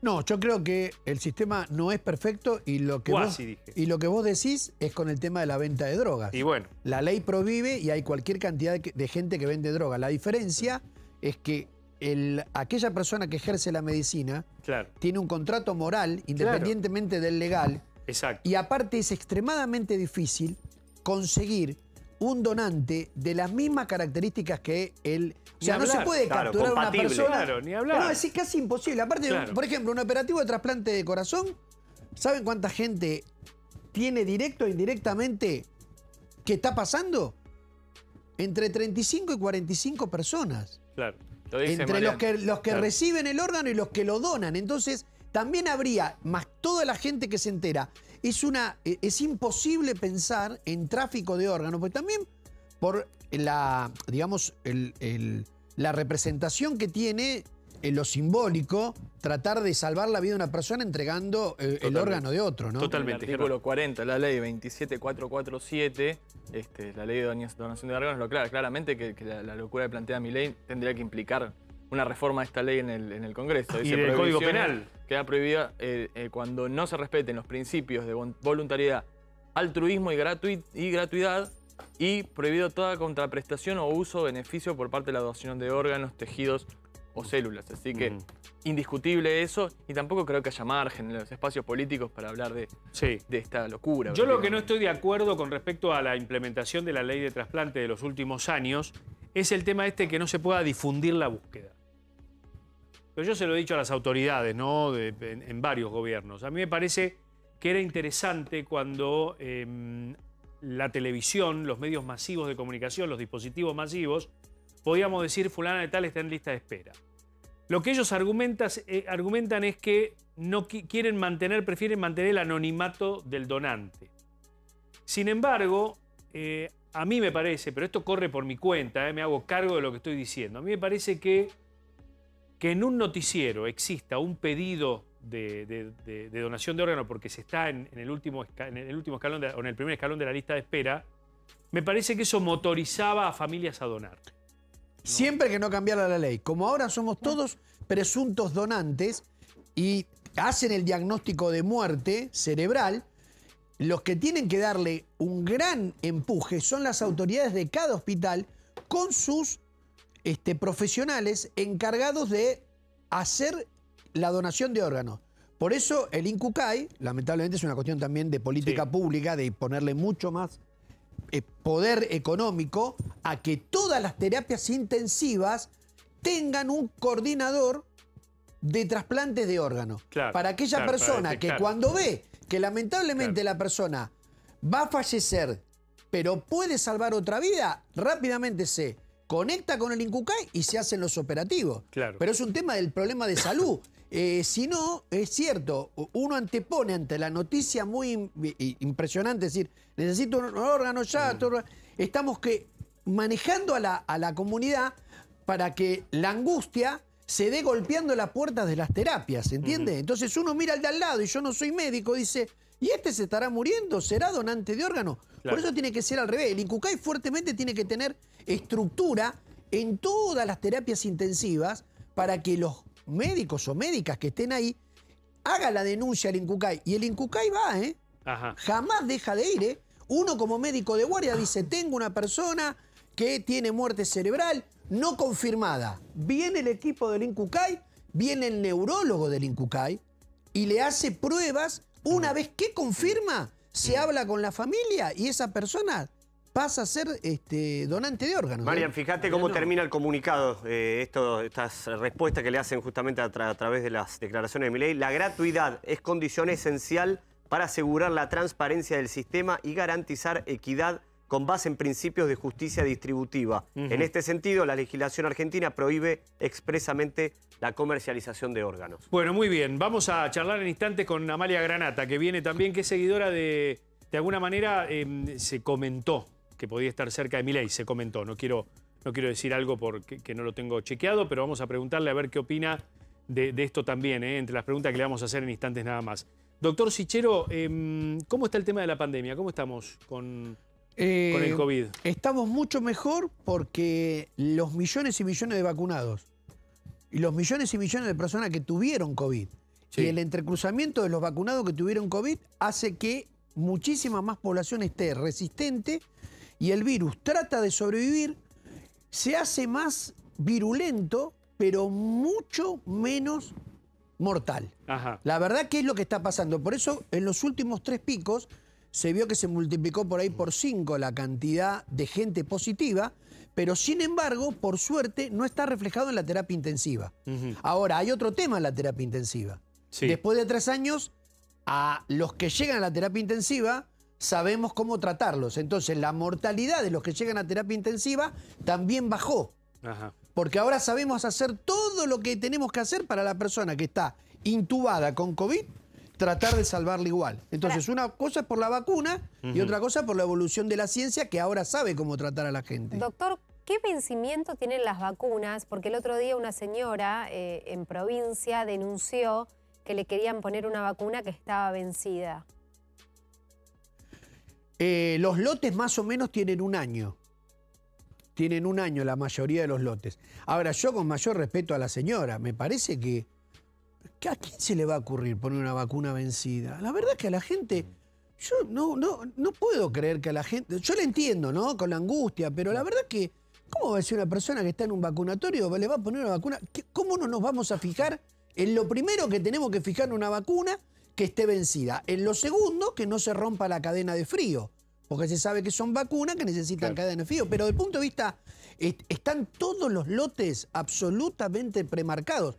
No, yo creo que el sistema no es perfecto y lo que, vos, y lo que vos decís es con el tema de la venta de drogas. Y bueno. La ley prohíbe y hay cualquier cantidad de, de gente que vende drogas. La diferencia es que el, aquella persona que ejerce la medicina claro. tiene un contrato moral independientemente claro. del legal. Exacto. Y aparte es extremadamente difícil conseguir un donante de las mismas características que él. O sea, no se puede claro, capturar una persona. Claro, ni hablar. No, es casi imposible. Aparte, claro. por ejemplo, un operativo de trasplante de corazón, ¿saben cuánta gente tiene directo e indirectamente que está pasando? Entre treinta y cinco y cuarenta y cinco personas. Claro. Lo dice Mariano. Entre los que, los que claro. reciben el órgano y los que lo donan. Entonces, También habría, más toda la gente que se entera, es, una, es imposible pensar en tráfico de órganos, porque también por la, digamos, el, el, la representación que tiene en lo simbólico, tratar de salvar la vida de una persona entregando el, el órgano de otro, ¿no? Totalmente. El artículo cuarenta, la ley veintisiete mil cuatrocientos cuarenta y siete, este, la ley de donación de órganos, lo aclara claramente que, que la, la locura que plantea Milei tendría que implicar una reforma de esta ley en el, en el Congreso. Dice, y el Código Penal. Queda prohibida eh, eh, cuando no se respeten los principios de voluntariedad, altruismo y, gratuit y gratuidad, y prohibido toda contraprestación o uso o beneficio por parte de la donación de órganos, tejidos o células. Así que mm. indiscutible eso, y tampoco creo que haya margen en los espacios políticos para hablar de, sí. de esta locura. Yo lo que no estoy de acuerdo con respecto a la implementación de la ley de trasplante de los últimos años es el tema este que no se pueda difundir la búsqueda. Pero yo se lo he dicho a las autoridades, ¿no? De, en, en varios gobiernos. A mí me parece que era interesante cuando eh, la televisión, los medios masivos de comunicación, los dispositivos masivos, podíamos decir, fulana de tal está en lista de espera. Lo que ellos argumentan, eh, argumentan es que no qui quieren mantener, prefieren mantener el anonimato del donante. Sin embargo, eh, a mí me parece, pero esto corre por mi cuenta, eh, me hago cargo de lo que estoy diciendo, a mí me parece que, que en un noticiero exista un pedido de, de, de, de donación de órganos porque se está en, en, el, último en el último escalón de, o en el primer escalón de la lista de espera, me parece que eso motorizaba a familias a donar. No. Siempre que no cambiara la ley. Como ahora somos todos presuntos donantes y hacen el diagnóstico de muerte cerebral, los que tienen que darle un gran empuje son las autoridades de cada hospital con sus este, profesionales encargados de hacer la donación de órganos. Por eso el INCUCAI, lamentablemente es una cuestión también de política sí. pública, de ponerle mucho más poder económico a que todas las terapias intensivas tengan un coordinador de trasplantes de órganos. Claro, para aquella claro, persona para que cuando ve que lamentablemente claro. la persona va a fallecer, pero puede salvar otra vida, rápidamente se conecta con el INCUCAI y se hacen los operativos. Claro. Pero es un tema del problema de salud. Eh, si no, es cierto, uno antepone ante la noticia muy impresionante, es decir, necesito un órgano ya, mm. estamos que manejando a la, a la comunidad para que la angustia se dé golpeando las puertas de las terapias, ¿entiendes? Mm. Entonces uno mira al de al lado, y yo no soy médico, dice, ¿y este se estará muriendo? ¿Será donante de órgano? Claro. Por eso tiene que ser al revés, el INCUCAI fuertemente tiene que tener estructura en todas las terapias intensivas para que los médicos o médicas que estén ahí, haga la denuncia al INCUCAI. Y el INCUCAI va, ¿eh? Ajá. Jamás deja de ir, ¿eh? Uno como médico de guardia dice, tengo una persona que tiene muerte cerebral no confirmada. Viene el equipo del INCUCAI, viene el neurólogo del INCUCAI y le hace pruebas. Una vez que confirma, se habla con la familia y esa persona pasa a ser este, donante de órganos. Marian, fíjate cómo termina el comunicado, eh, esto, estas respuestas que le hacen justamente a, tra a través de las declaraciones de Milei. La gratuidad es condición esencial para asegurar la transparencia del sistema y garantizar equidad con base en principios de justicia distributiva. Uh-huh. En este sentido, la legislación argentina prohíbe expresamente la comercialización de órganos. Bueno, muy bien. Vamos a charlar en instantes con Amalia Granata, que viene también, que es seguidora de... De alguna manera eh, se comentó que podía estar cerca de Milei, se comentó. No quiero, no quiero decir algo porque que no lo tengo chequeado, pero vamos a preguntarle a ver qué opina de, de esto también, ¿eh? Entre las preguntas que le vamos a hacer en instantes nada más. Doctor Cichero, eh, ¿cómo está el tema de la pandemia? ¿Cómo estamos con, eh, con el COVID? Estamos mucho mejor porque los millones y millones de vacunados y los millones y millones de personas que tuvieron COVID sí. y el entrecruzamiento de los vacunados que tuvieron COVID hace que muchísima más población esté resistente y el virus trata de sobrevivir, se hace más virulento, pero mucho menos mortal. Ajá. La verdad que es lo que está pasando. Por eso, en los últimos tres picos, se vio que se multiplicó por ahí por cinco la cantidad de gente positiva, pero sin embargo, por suerte, no está reflejado en la terapia intensiva. Uh-huh. Ahora, hay otro tema en la terapia intensiva. Sí. Después de tres años, a los que llegan a la terapia intensiva, sabemos cómo tratarlos. Entonces, la mortalidad de los que llegan a terapia intensiva también bajó. Ajá. Porque ahora sabemos hacer todo lo que tenemos que hacer para la persona que está intubada con COVID, tratar de salvarla igual. Entonces, Para. una cosa es por la vacuna uh-huh. y otra cosa por la evolución de la ciencia, que ahora sabe cómo tratar a la gente. Doctor, ¿qué vencimiento tienen las vacunas? Porque el otro día una señora eh, en provincia denunció que le querían poner una vacuna que estaba vencida. Eh, los lotes más o menos tienen un año. Tienen un año la mayoría de los lotes. Ahora, yo con mayor respeto a la señora, me parece que... ¿A quién se le va a ocurrir poner una vacuna vencida? La verdad es que a la gente... Yo no, no, no puedo creer que a la gente... Yo la entiendo, ¿no? Con la angustia, pero la verdad es que... ¿Cómo va a decir una persona que está en un vacunatorio le va a poner una vacuna? ¿Cómo no nos vamos a fijar en lo primero que tenemos que fijar en una vacuna? Que esté vencida. En lo segundo, que no se rompa la cadena de frío. Porque se sabe que son vacunas que necesitan claro. cadena de frío. Pero desde el punto de vista, est están todos los lotes absolutamente premarcados.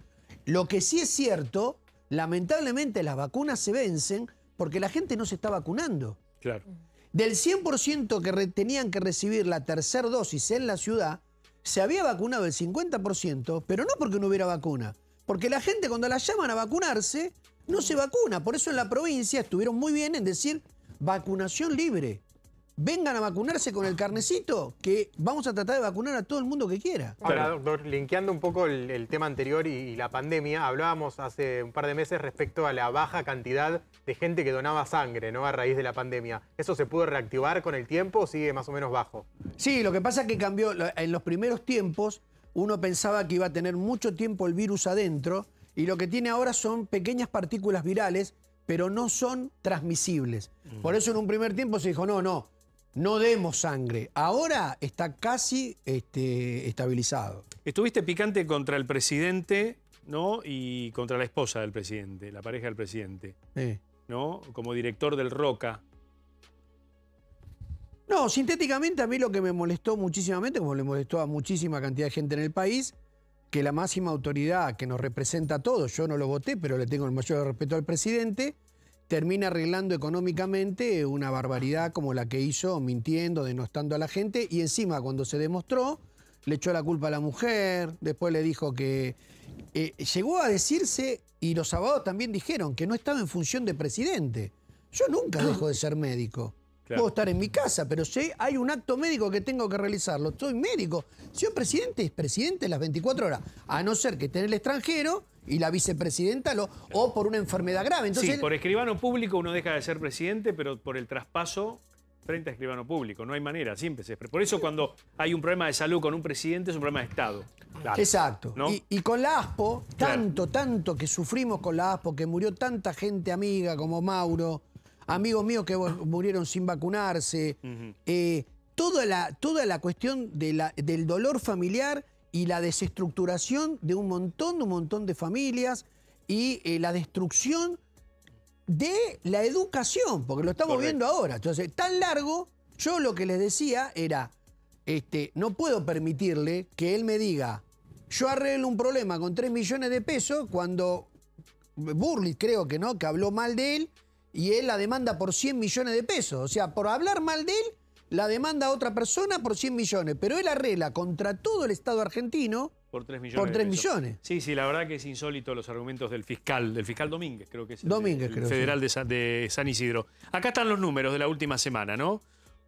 Lo que sí es cierto, lamentablemente las vacunas se vencen porque la gente no se está vacunando. Claro. Del cien por ciento que tenían que recibir la tercera dosis en la ciudad, se había vacunado el cincuenta por ciento, pero no porque no hubiera vacuna. Porque la gente cuando la llaman a vacunarse... no se vacuna. Por eso en la provincia estuvieron muy bien en decir vacunación libre. Vengan a vacunarse con el carnecito que vamos a tratar de vacunar a todo el mundo que quiera. Ahora, doctor, linkeando un poco el, el tema anterior y, y la pandemia, hablábamos hace un par de meses respecto a la baja cantidad de gente que donaba sangre, ¿no? A raíz de la pandemia. ¿Eso se pudo reactivar con el tiempo o sigue más o menos bajo? Sí, lo que pasa es que cambió. En los primeros tiempos uno pensaba que iba a tener mucho tiempo el virus adentro. Y lo que tiene ahora son pequeñas partículas virales, pero no son transmisibles. Por eso en un primer tiempo se dijo, no, no, no demos sangre. Ahora está casi este, estabilizado. Estuviste picante contra el presidente, ¿no? Y contra la esposa del presidente, la pareja del presidente, eh. ¿no? Como director del Roca. No, sintéticamente a mí lo que me molestó muchísimamente, como le molestó a muchísima cantidad de gente en el país... que la máxima autoridad que nos representa a todos, yo no lo voté, pero le tengo el mayor respeto al presidente, termina arreglando económicamente una barbaridad como la que hizo, mintiendo, denostando a la gente, y encima cuando se demostró, le echó la culpa a la mujer, después le dijo que... Eh, llegó a decirse, y los abogados también dijeron, que no estaba en función de presidente. Yo nunca dejo de ser médico. Claro. Puedo estar en mi casa, pero si hay un acto médico que tengo que realizarlo, soy médico. Señor presidente, es presidente las veinticuatro horas, a no ser que esté en el extranjero y la vicepresidenta lo, claro. o por una enfermedad grave. Entonces, sí, por escribano público uno deja de ser presidente, pero por el traspaso frente a escribano público. No hay manera, siempre se... Por eso cuando hay un problema de salud con un presidente es un problema de Estado. Claro. Exacto. ¿No? Y, y con la ASPO, tanto, claro. tanto que sufrimos con la ASPO, que murió tanta gente amiga como Mauro... amigos míos que murieron sin vacunarse, uh-huh. eh, toda, la, toda la cuestión de la, del dolor familiar y la desestructuración de un montón, de un montón de familias y eh, la destrucción de la educación, porque lo estamos Correcto. viendo ahora. Entonces, tan largo, yo lo que les decía era, este, no puedo permitirle que él me diga, yo arreglo un problema con tres millones de pesos, cuando Burley, creo que no, que habló mal de él, y él la demanda por cien millones de pesos. O sea, por hablar mal de él, la demanda a otra persona por cien millones. Pero él arregla contra todo el Estado argentino por tres millones. Por tres millones. Sí, sí, la verdad que es insólito los argumentos del fiscal, del fiscal Domínguez, creo que es. Domínguez, el, el creo. Federal sí. de, San, de San Isidro. Acá están los números de la última semana, ¿no?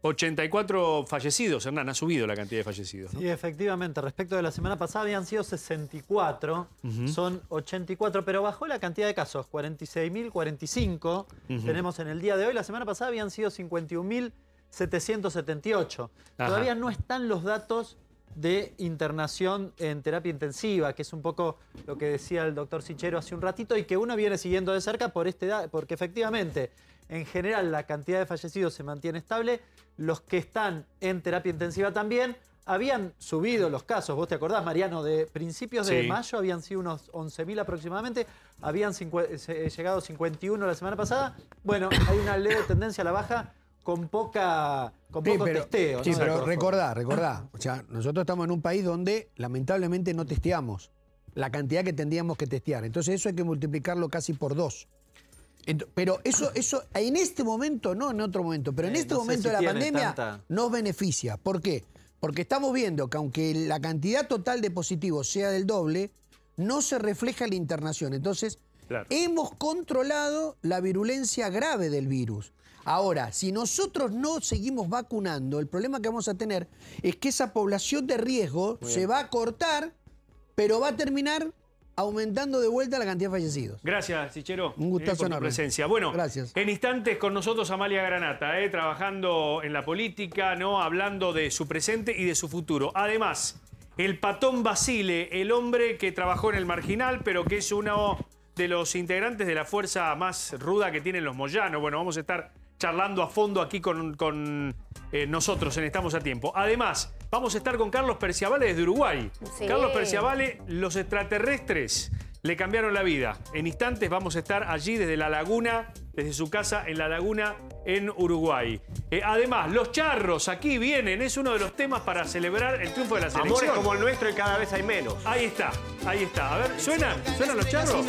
ochenta y cuatro fallecidos, Hernán, ha subido la cantidad de fallecidos, ¿no? Sí, efectivamente, respecto de la semana pasada habían sido sesenta y cuatro, uh-huh. son ochenta y cuatro, pero bajó la cantidad de casos, cuarenta y seis mil cuarenta y cinco uh-huh. tenemos en el día de hoy, la semana pasada habían sido cincuenta y un mil setecientos setenta y ocho. Ajá. Todavía no están los datos de internación en terapia intensiva, que es un poco lo que decía el doctor Cichero hace un ratito y que uno viene siguiendo de cerca por este porque efectivamente... En general, la cantidad de fallecidos se mantiene estable. Los que están en terapia intensiva también habían subido los casos. ¿Vos te acordás, Mariano? De principios de sí. mayo habían sido unos once mil aproximadamente. Habían eh, llegado cincuenta y uno la semana pasada. Bueno, hay una leve tendencia a la baja con, poca, con sí, poco pero, testeo. Sí, ¿no? pero recordá, recordá. O sea, nosotros estamos en un país donde lamentablemente no testeamos la cantidad que tendríamos que testear. Entonces eso hay que multiplicarlo casi por dos. Pero eso, eso en este momento, no en otro momento, pero en eh, este no momento de si la pandemia tanta... nos beneficia. ¿Por qué? Porque estamos viendo que aunque la cantidad total de positivos sea del doble, no se refleja la internación. Entonces, Claro. Hemos controlado la virulencia grave del virus. Ahora, si nosotros no seguimos vacunando, el problema que vamos a tener es que esa población de riesgo se va a cortar, pero va a terminar aumentando de vuelta la cantidad de fallecidos. Gracias, Cichero. Un gustazo eh, por tu presencia. Bueno, gracias. En instantes con nosotros Amalia Granata, eh, trabajando en la política, ¿no? Hablando de su presente y de su futuro. Además, el Patón Basile, el hombre que trabajó en el Marginal, pero que es uno de los integrantes de la fuerza más ruda que tienen los Moyano. Bueno, vamos a estar charlando a fondo aquí con, con eh, nosotros en Estamos a Tiempo. Además, vamos a estar con Carlos Perciavale desde Uruguay. Sí. Carlos Perciavale, los extraterrestres le cambiaron la vida. En instantes vamos a estar allí desde La Laguna, desde su casa en La Laguna, en Uruguay. Eh, además, los charros aquí vienen. Es uno de los temas para celebrar el triunfo de la selección. Amores como el nuestro y cada vez hay menos. Ahí está, ahí está. A ver, ¿suenan? ¿Suenan los charros?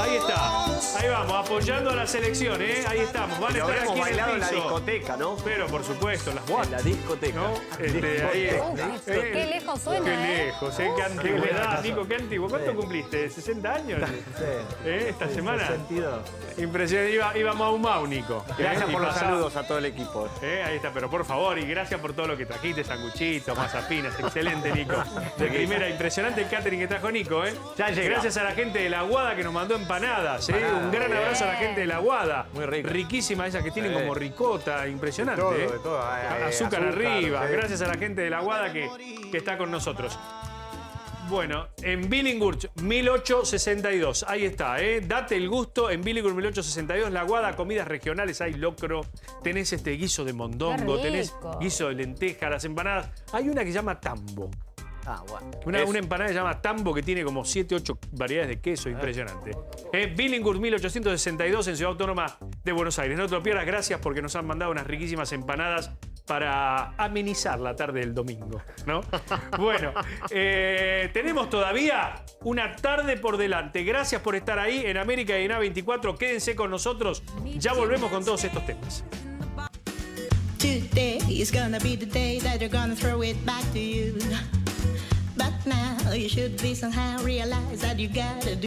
Ahí está, ahí vamos, apoyando a la selección, ¿eh? Ahí estamos, van a estar aquí en el piso. Bailado en la discoteca, ¿no? Pero, por supuesto, las guapas. En la discoteca. ¿No? Este, ahí está. Eh, qué lejos suena, Qué lejos, ¿eh? Qué antiguo, edad, Nico, qué antiguo. ¿Cuánto cumpliste? ¿sesenta años? Sí. ¿Eh? ¿Esta semana? sesenta y dos. Impresionante, iba, iba Mau Mau, Nico. Gracias eh, por los saludos a todo el equipo. Eh, ahí está, pero por favor, y gracias por todo lo que trajiste, sanguchitos, mazapinas, excelente, Nico. De primera, impresionante el catering que trajo Nico, ¿eh? Ya llegó. Gracias a la gente de La Aguada que nos mandó empanadas, ¿eh? Empanada. Un gran abrazo a la gente de La Aguada. Muy rico. Riquísima esas que tienen sí. como ricota, impresionante. De todo, ¿eh? de todo. Ay, ay, azúcar, azúcar arriba. Sí. Gracias a la gente de La Aguada que, que está con nosotros. Bueno, en Billinghurst, mil ochocientos sesenta y dos. Ahí está, ¿eh? Date el gusto. En Billinghurst, mil ochocientos sesenta y dos. La Aguada, comidas regionales. Hay locro. Tenés este guiso de mondongo. Tenés guiso de lenteja, las empanadas. Hay una que se llama tambo. Ah, bueno. Una, es... una empanada que se llama tambo que tiene como siete u ocho variedades de queso, ah, impresionante. Eh, Billinghurst mil ochocientos sesenta y dos en Ciudad Autónoma de Buenos Aires. No te lo pierdas, gracias porque nos han mandado unas riquísimas empanadas para amenizar la tarde del domingo, ¿no? Bueno, eh, tenemos todavía una tarde por delante. Gracias por estar ahí en América y en A veinticuatro. Quédense con nosotros, ya volvemos con todos estos temas. Today is gonna be the day that you're gonna throw it back to you. But now you should be somehow realize that you gotta do